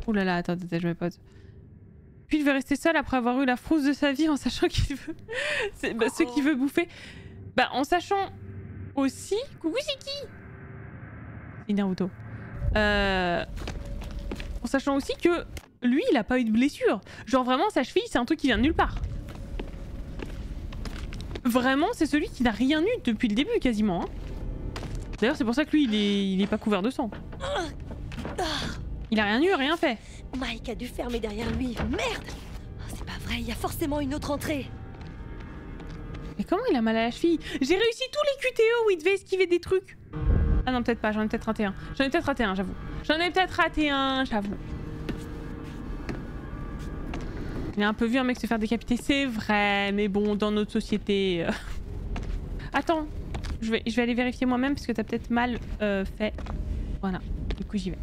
Oh là là, attends, je me pose. Puis il va rester seul après avoir eu la frousse de sa vie en sachant qu'il veut... bah, ce qu'il veut bouffer. Bah en sachant aussi... Coucou Ziki. C'est Naruto. En sachant aussi que lui, il a pas eu de blessure. Genre vraiment, sa cheville, c'est un truc qui vient de nulle part. Vraiment, c'est celui qui n'a rien eu depuis le début, quasiment. Hein. D'ailleurs, c'est pour ça que lui, il est pas couvert de sang. Il a rien eu, rien fait. Mike a dû fermer derrière lui. Merde! Oh, c'est pas vrai, il y a forcément une autre entrée. Mais comment il a mal à la cheville? J'ai réussi tous les QTE où il devait esquiver des trucs. Ah non, peut-être pas, j'en ai peut-être raté un. J'en ai peut-être raté un, j'avoue. Il a un peu vu un mec se faire décapiter, c'est vrai, mais bon, dans notre société... Attends, je vais aller vérifier moi-même parce que t'as peut-être mal fait. Voilà, du coup j'y vais.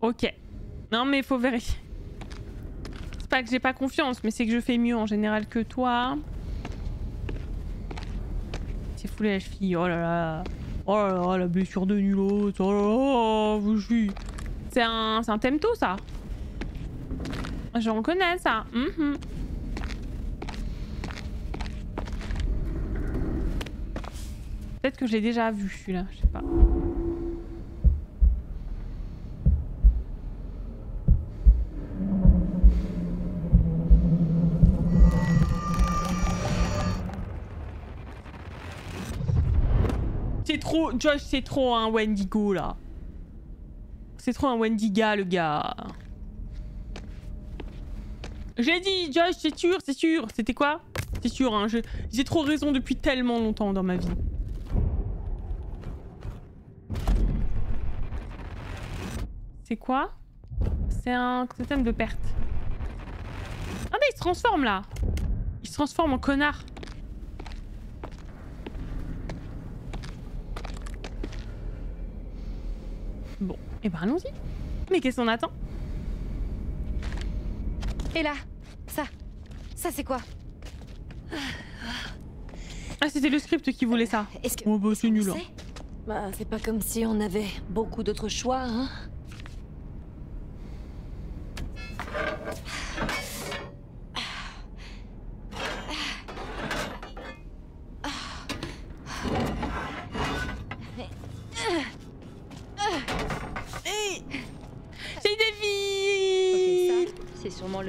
Ok. Non mais faut vérifier. C'est pas que j'ai pas confiance, mais c'est que je fais mieux en général que toi. C'est foulé la cheville, oh là là. Oh là là, la blessure de nulos, oh là là, vous suis. C'est un temto ça. J'en connais ça. Peut-être que je l'ai déjà vu celui-là, je sais pas. C'est trop, Josh, c'est trop un Wendigo là. C'est trop un Wendiga le gars. J'ai dit, Josh, c'est sûr, c'est sûr. C'était quoi? C'est sûr, hein. J'ai trop raison depuis tellement longtemps dans ma vie. C'est quoi? C'est un totem de perte. Ah mais il se transforme là. Il se transforme en connard. Bon, et ben allons-y. Mais qu'est-ce qu'on attend? Et là, ça c'est quoi? Ah, c'était le script qui voulait ça. Est-ce que... Oh bah c'est nul. Hein. Bah c'est pas comme si on avait beaucoup d'autres choix, hein.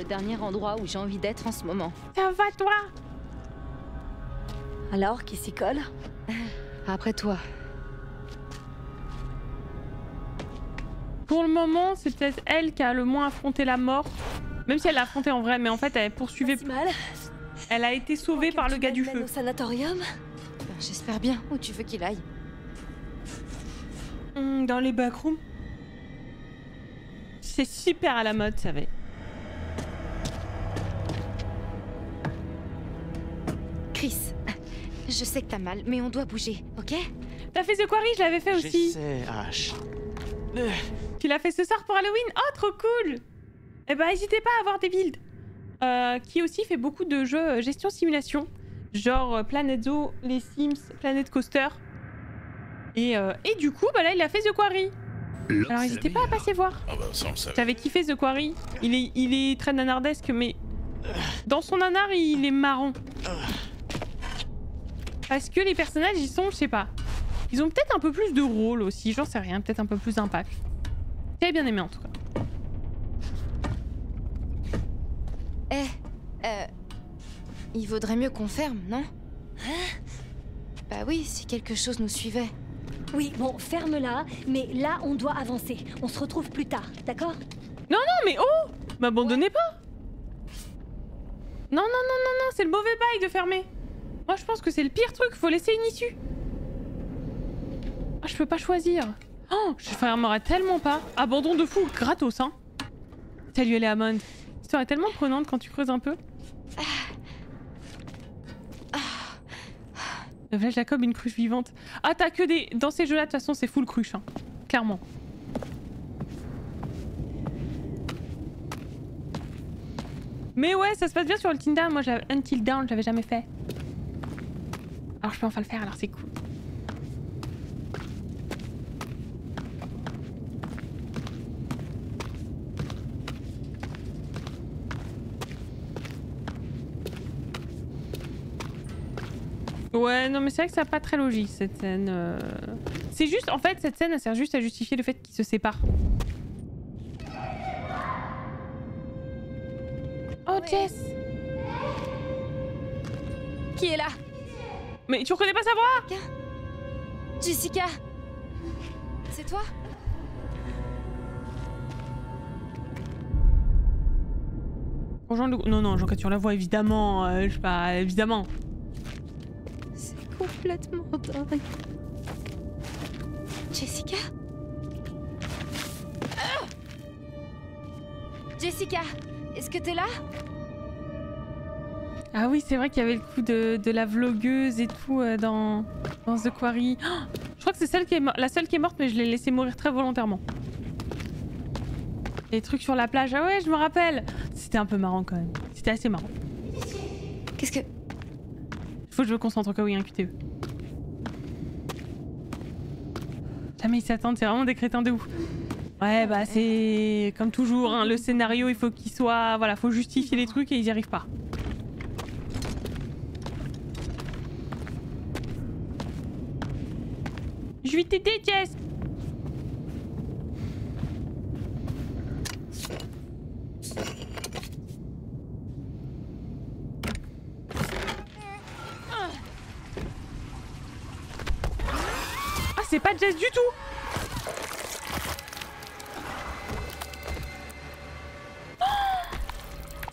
Dernier endroit où j'ai envie d'être en ce moment. Ça va toi? Alors, qui s'y colle? Après toi. Pour le moment, c'est peut-être elle qui a le moins affronté la mort. Même si elle l'a affronté en vrai, mais en fait elle poursuivait... Pas si mal. Elle a été sauvée par le gars du feu. Au sanatorium ? Ben, j'espère bien. Où tu veux qu'il aille ? Dans les backrooms. C'est super à la mode, ça va. Chris, je sais que t'as mal, mais on doit bouger, ok? T'as fait The Quarry, je l'avais fait aussi. Tu l'as fait ce soir pour Halloween? Oh, trop cool! Eh ben, n'hésitez pas à avoir des builds. Qui aussi fait beaucoup de jeux gestion-simulation, genre Planet Zoo, les Sims, Planet Coaster. Et du coup, bah là, il a fait The Quarry. Alors n'hésitez pas à passer voir. Oh, bah, j'avais kiffé The Quarry. Il est très nanardesque, mais dans son nanar, il est marrant. Parce que les personnages, ils sont, je sais pas, ils ont peut-être un peu plus de rôle aussi, j'en sais rien, peut-être un peu plus d'impact. J'avais bien aimé en tout cas. Il vaudrait mieux qu'on ferme, non? Hein? Bah oui, si quelque chose nous suivait. Oui, bon, ferme-la, mais là, on doit avancer. On se retrouve plus tard, d'accord? Non, non, mais oh! M'abandonnez pas! Non, non, non, non, non, c'est le mauvais bail de fermer. Moi, je pense que c'est le pire truc, faut laisser une issue. Ah, je peux pas choisir. Oh, je fermerai tellement pas. Abandon de fou, gratos, hein. Salut, elle est Amande. L'histoire est tellement prenante quand tu creuses un peu. Voilà, Jacob, une cruche vivante. Ah, t'as que des... Dans ces jeux-là, de toute façon, c'est full cruche, hein. Clairement. Mais ouais, ça se passe bien sur Until Dawn. Moi, Until Dawn, j'avais jamais fait. Alors, je peux enfin le faire, alors c'est cool. Ouais, non mais c'est vrai que ça n'a pas très logique cette scène. C'est juste, en fait, cette scène elle sert juste à justifier le fait qu'ils se séparent. Oh oui. Jess! Qui est là? Mais tu reconnais pas sa voix? Jessica! C'est toi? Bonjour, non, non, j'enquête la voix évidemment, je sais pas, évidemment. Complètement dingue. Jessica? Jessica, est-ce que t'es là? Ah oui, c'est vrai qu'il y avait le coup de la vlogueuse et tout dans The Quarry. Oh, je crois que c'est la seule qui est morte, mais je l'ai laissée mourir très volontairement. Les trucs sur la plage, ah ouais, je me rappelle. C'était un peu marrant quand même. C'était assez marrant. Qu'est-ce que... Faut que je me concentre au cas où il y a un QTE. Jamais ils s'attendent, c'est vraiment des crétins de ouf. Ouais bah c'est comme toujours, hein, le scénario il faut qu'il soit... Voilà, faut justifier les trucs et ils y arrivent pas. Je vais t'aider Jess! C'est pas Jess du tout. Oh,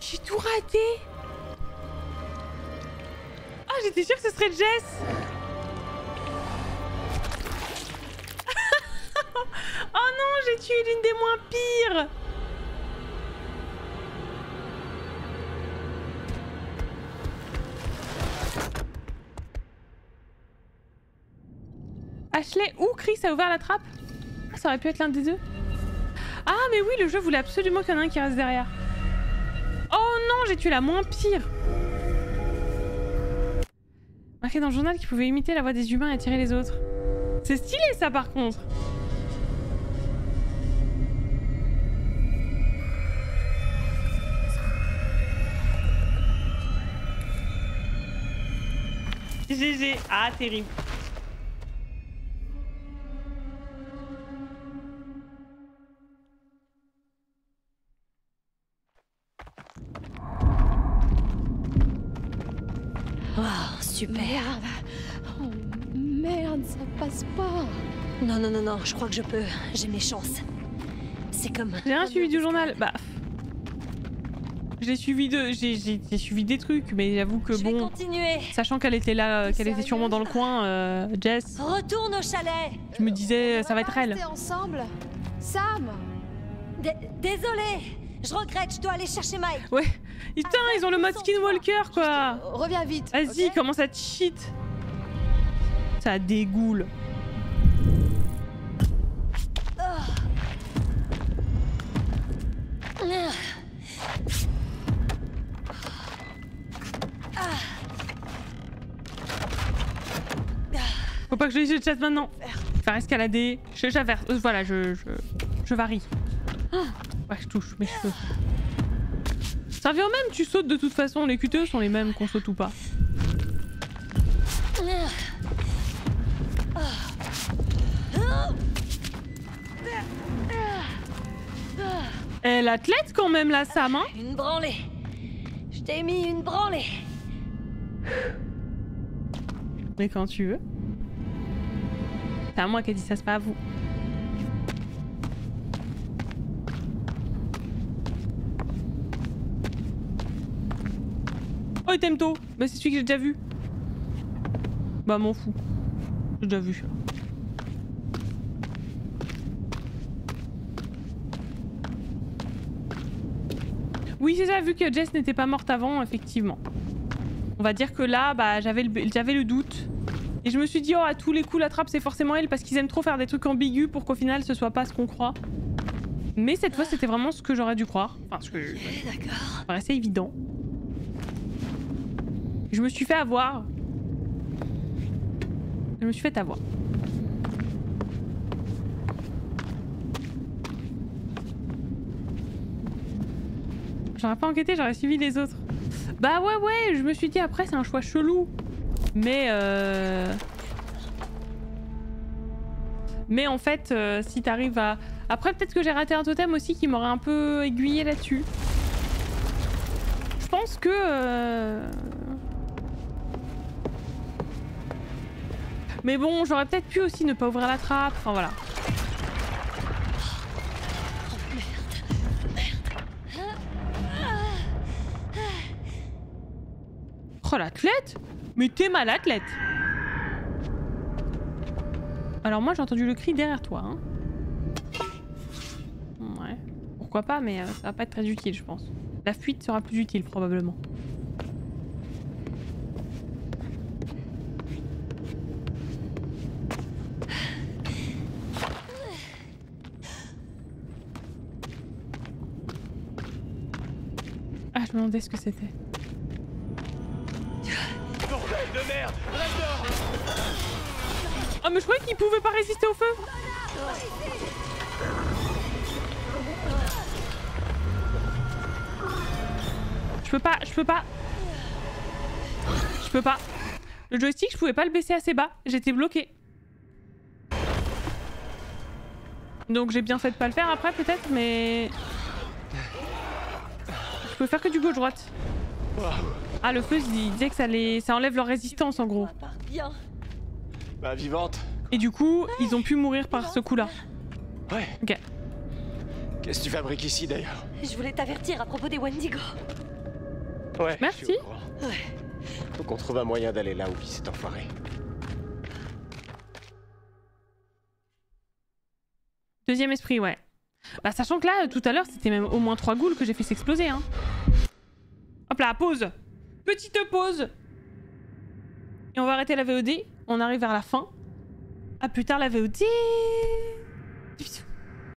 j'ai tout raté. Ah, oh, j'étais sûre que ce serait Jess. Oh non, j'ai tué l'une des moins pires. Ashley ou Chris a ouvert la trappe? Ça aurait pu être l'un des deux. Ah mais oui, le jeu voulait absolument qu'il y en ait un qui reste derrière. Oh non, j'ai tué la moins pire. Marqué dans le journal qu'il pouvait imiter la voix des humains et attirer les autres. C'est stylé ça par contre. GG. Ah terrible. Merde. Oh merde, ça passe pas. Non, non, non, non, je crois que je peux. J'ai mes chances. C'est comme... J'ai un suivi du journal. Bah... J'ai suivi des trucs, mais j'avoue que bon, sachant qu'elle était là, qu'elle était sûrement dans le coin, Jess. Retourne au chalet. Je me disais, ça va être elle. Ensemble, Sam. Désolée. Je regrette, je dois aller chercher Mike. Ouais. Putain, ils ont le mode Skinwalker quoi. Reviens vite. Vas-y, commence à te cheat. Ça dégoule. Faut pas que je lise le chat maintenant. Faire escalader. Voilà, je varie. Ouais, je touche mes cheveux. Ça revient même, tu sautes de toute façon. Les cuteux sont les mêmes qu'on saute ou pas. Et l'athlète quand même la Sam, hein. Une branlée. Je t'ai mis une branlée. Mais quand tu veux. C'est à moi qui a dit ça, c'est pas à vous. Oh, Temto! Bah, c'est celui que j'ai déjà vu. Bah, m'en fous. J'ai déjà vu. Oui, c'est ça, vu que Jess n'était pas morte avant, effectivement. On va dire que là, bah, j'avais le doute. Et je me suis dit, oh, à tous les coups, la trappe, c'est forcément elle, parce qu'ils aiment trop faire des trucs ambigus pour qu'au final, ce soit pas ce qu'on croit. Mais cette fois, c'était vraiment ce que j'aurais dû croire. Enfin, ce que. D'accord. Ça paraissait évident. Je me suis fait avoir. Je me suis fait avoir. J'aurais pas enquêté, j'aurais suivi les autres. Bah ouais, je me suis dit après c'est un choix chelou. Mais en fait, si t'arrives à... Après peut-être que j'ai raté un totem aussi qui m'aurait un peu aiguillé là-dessus. Je pense que... Mais bon, j'aurais peut-être pu aussi ne pas ouvrir la trappe, enfin voilà. Oh l'athlète? Mais t'es mal athlète! Alors moi j'ai entendu le cri derrière toi. Hein. Ouais, pourquoi pas, mais ça va pas être très utile je pense. La fuite sera plus utile probablement. Je me demandais ce que c'était. Bordel de merde, reste dehors. Ah mais je croyais qu'il pouvait pas résister au feu. Je peux pas. Le joystick, je pouvais pas le baisser assez bas. J'étais bloquée. Donc j'ai bien fait de pas le faire après peut-être, mais... Je peux faire que du gauche-droite. Ah, le feu, il disait que ça enlève leur résistance en gros. Bah, vivante. Et du coup, ils ont pu mourir par ce coup-là. Ouais. Ok. Qu'est-ce que tu fabriques ici d'ailleurs? Je voulais t'avertir à propos des Wendigo. Ouais. Merci. Faut qu'on trouve un moyen d'aller là où il s'est enfoiré. Deuxième esprit, ouais. Bah sachant que là, tout à l'heure, c'était même au moins 3 ghouls que j'ai fait s'exploser, hein. Hop là, pause. Petite pause. Et on va arrêter la VOD. On arrive vers la fin. À plus tard la VOD. Bisous.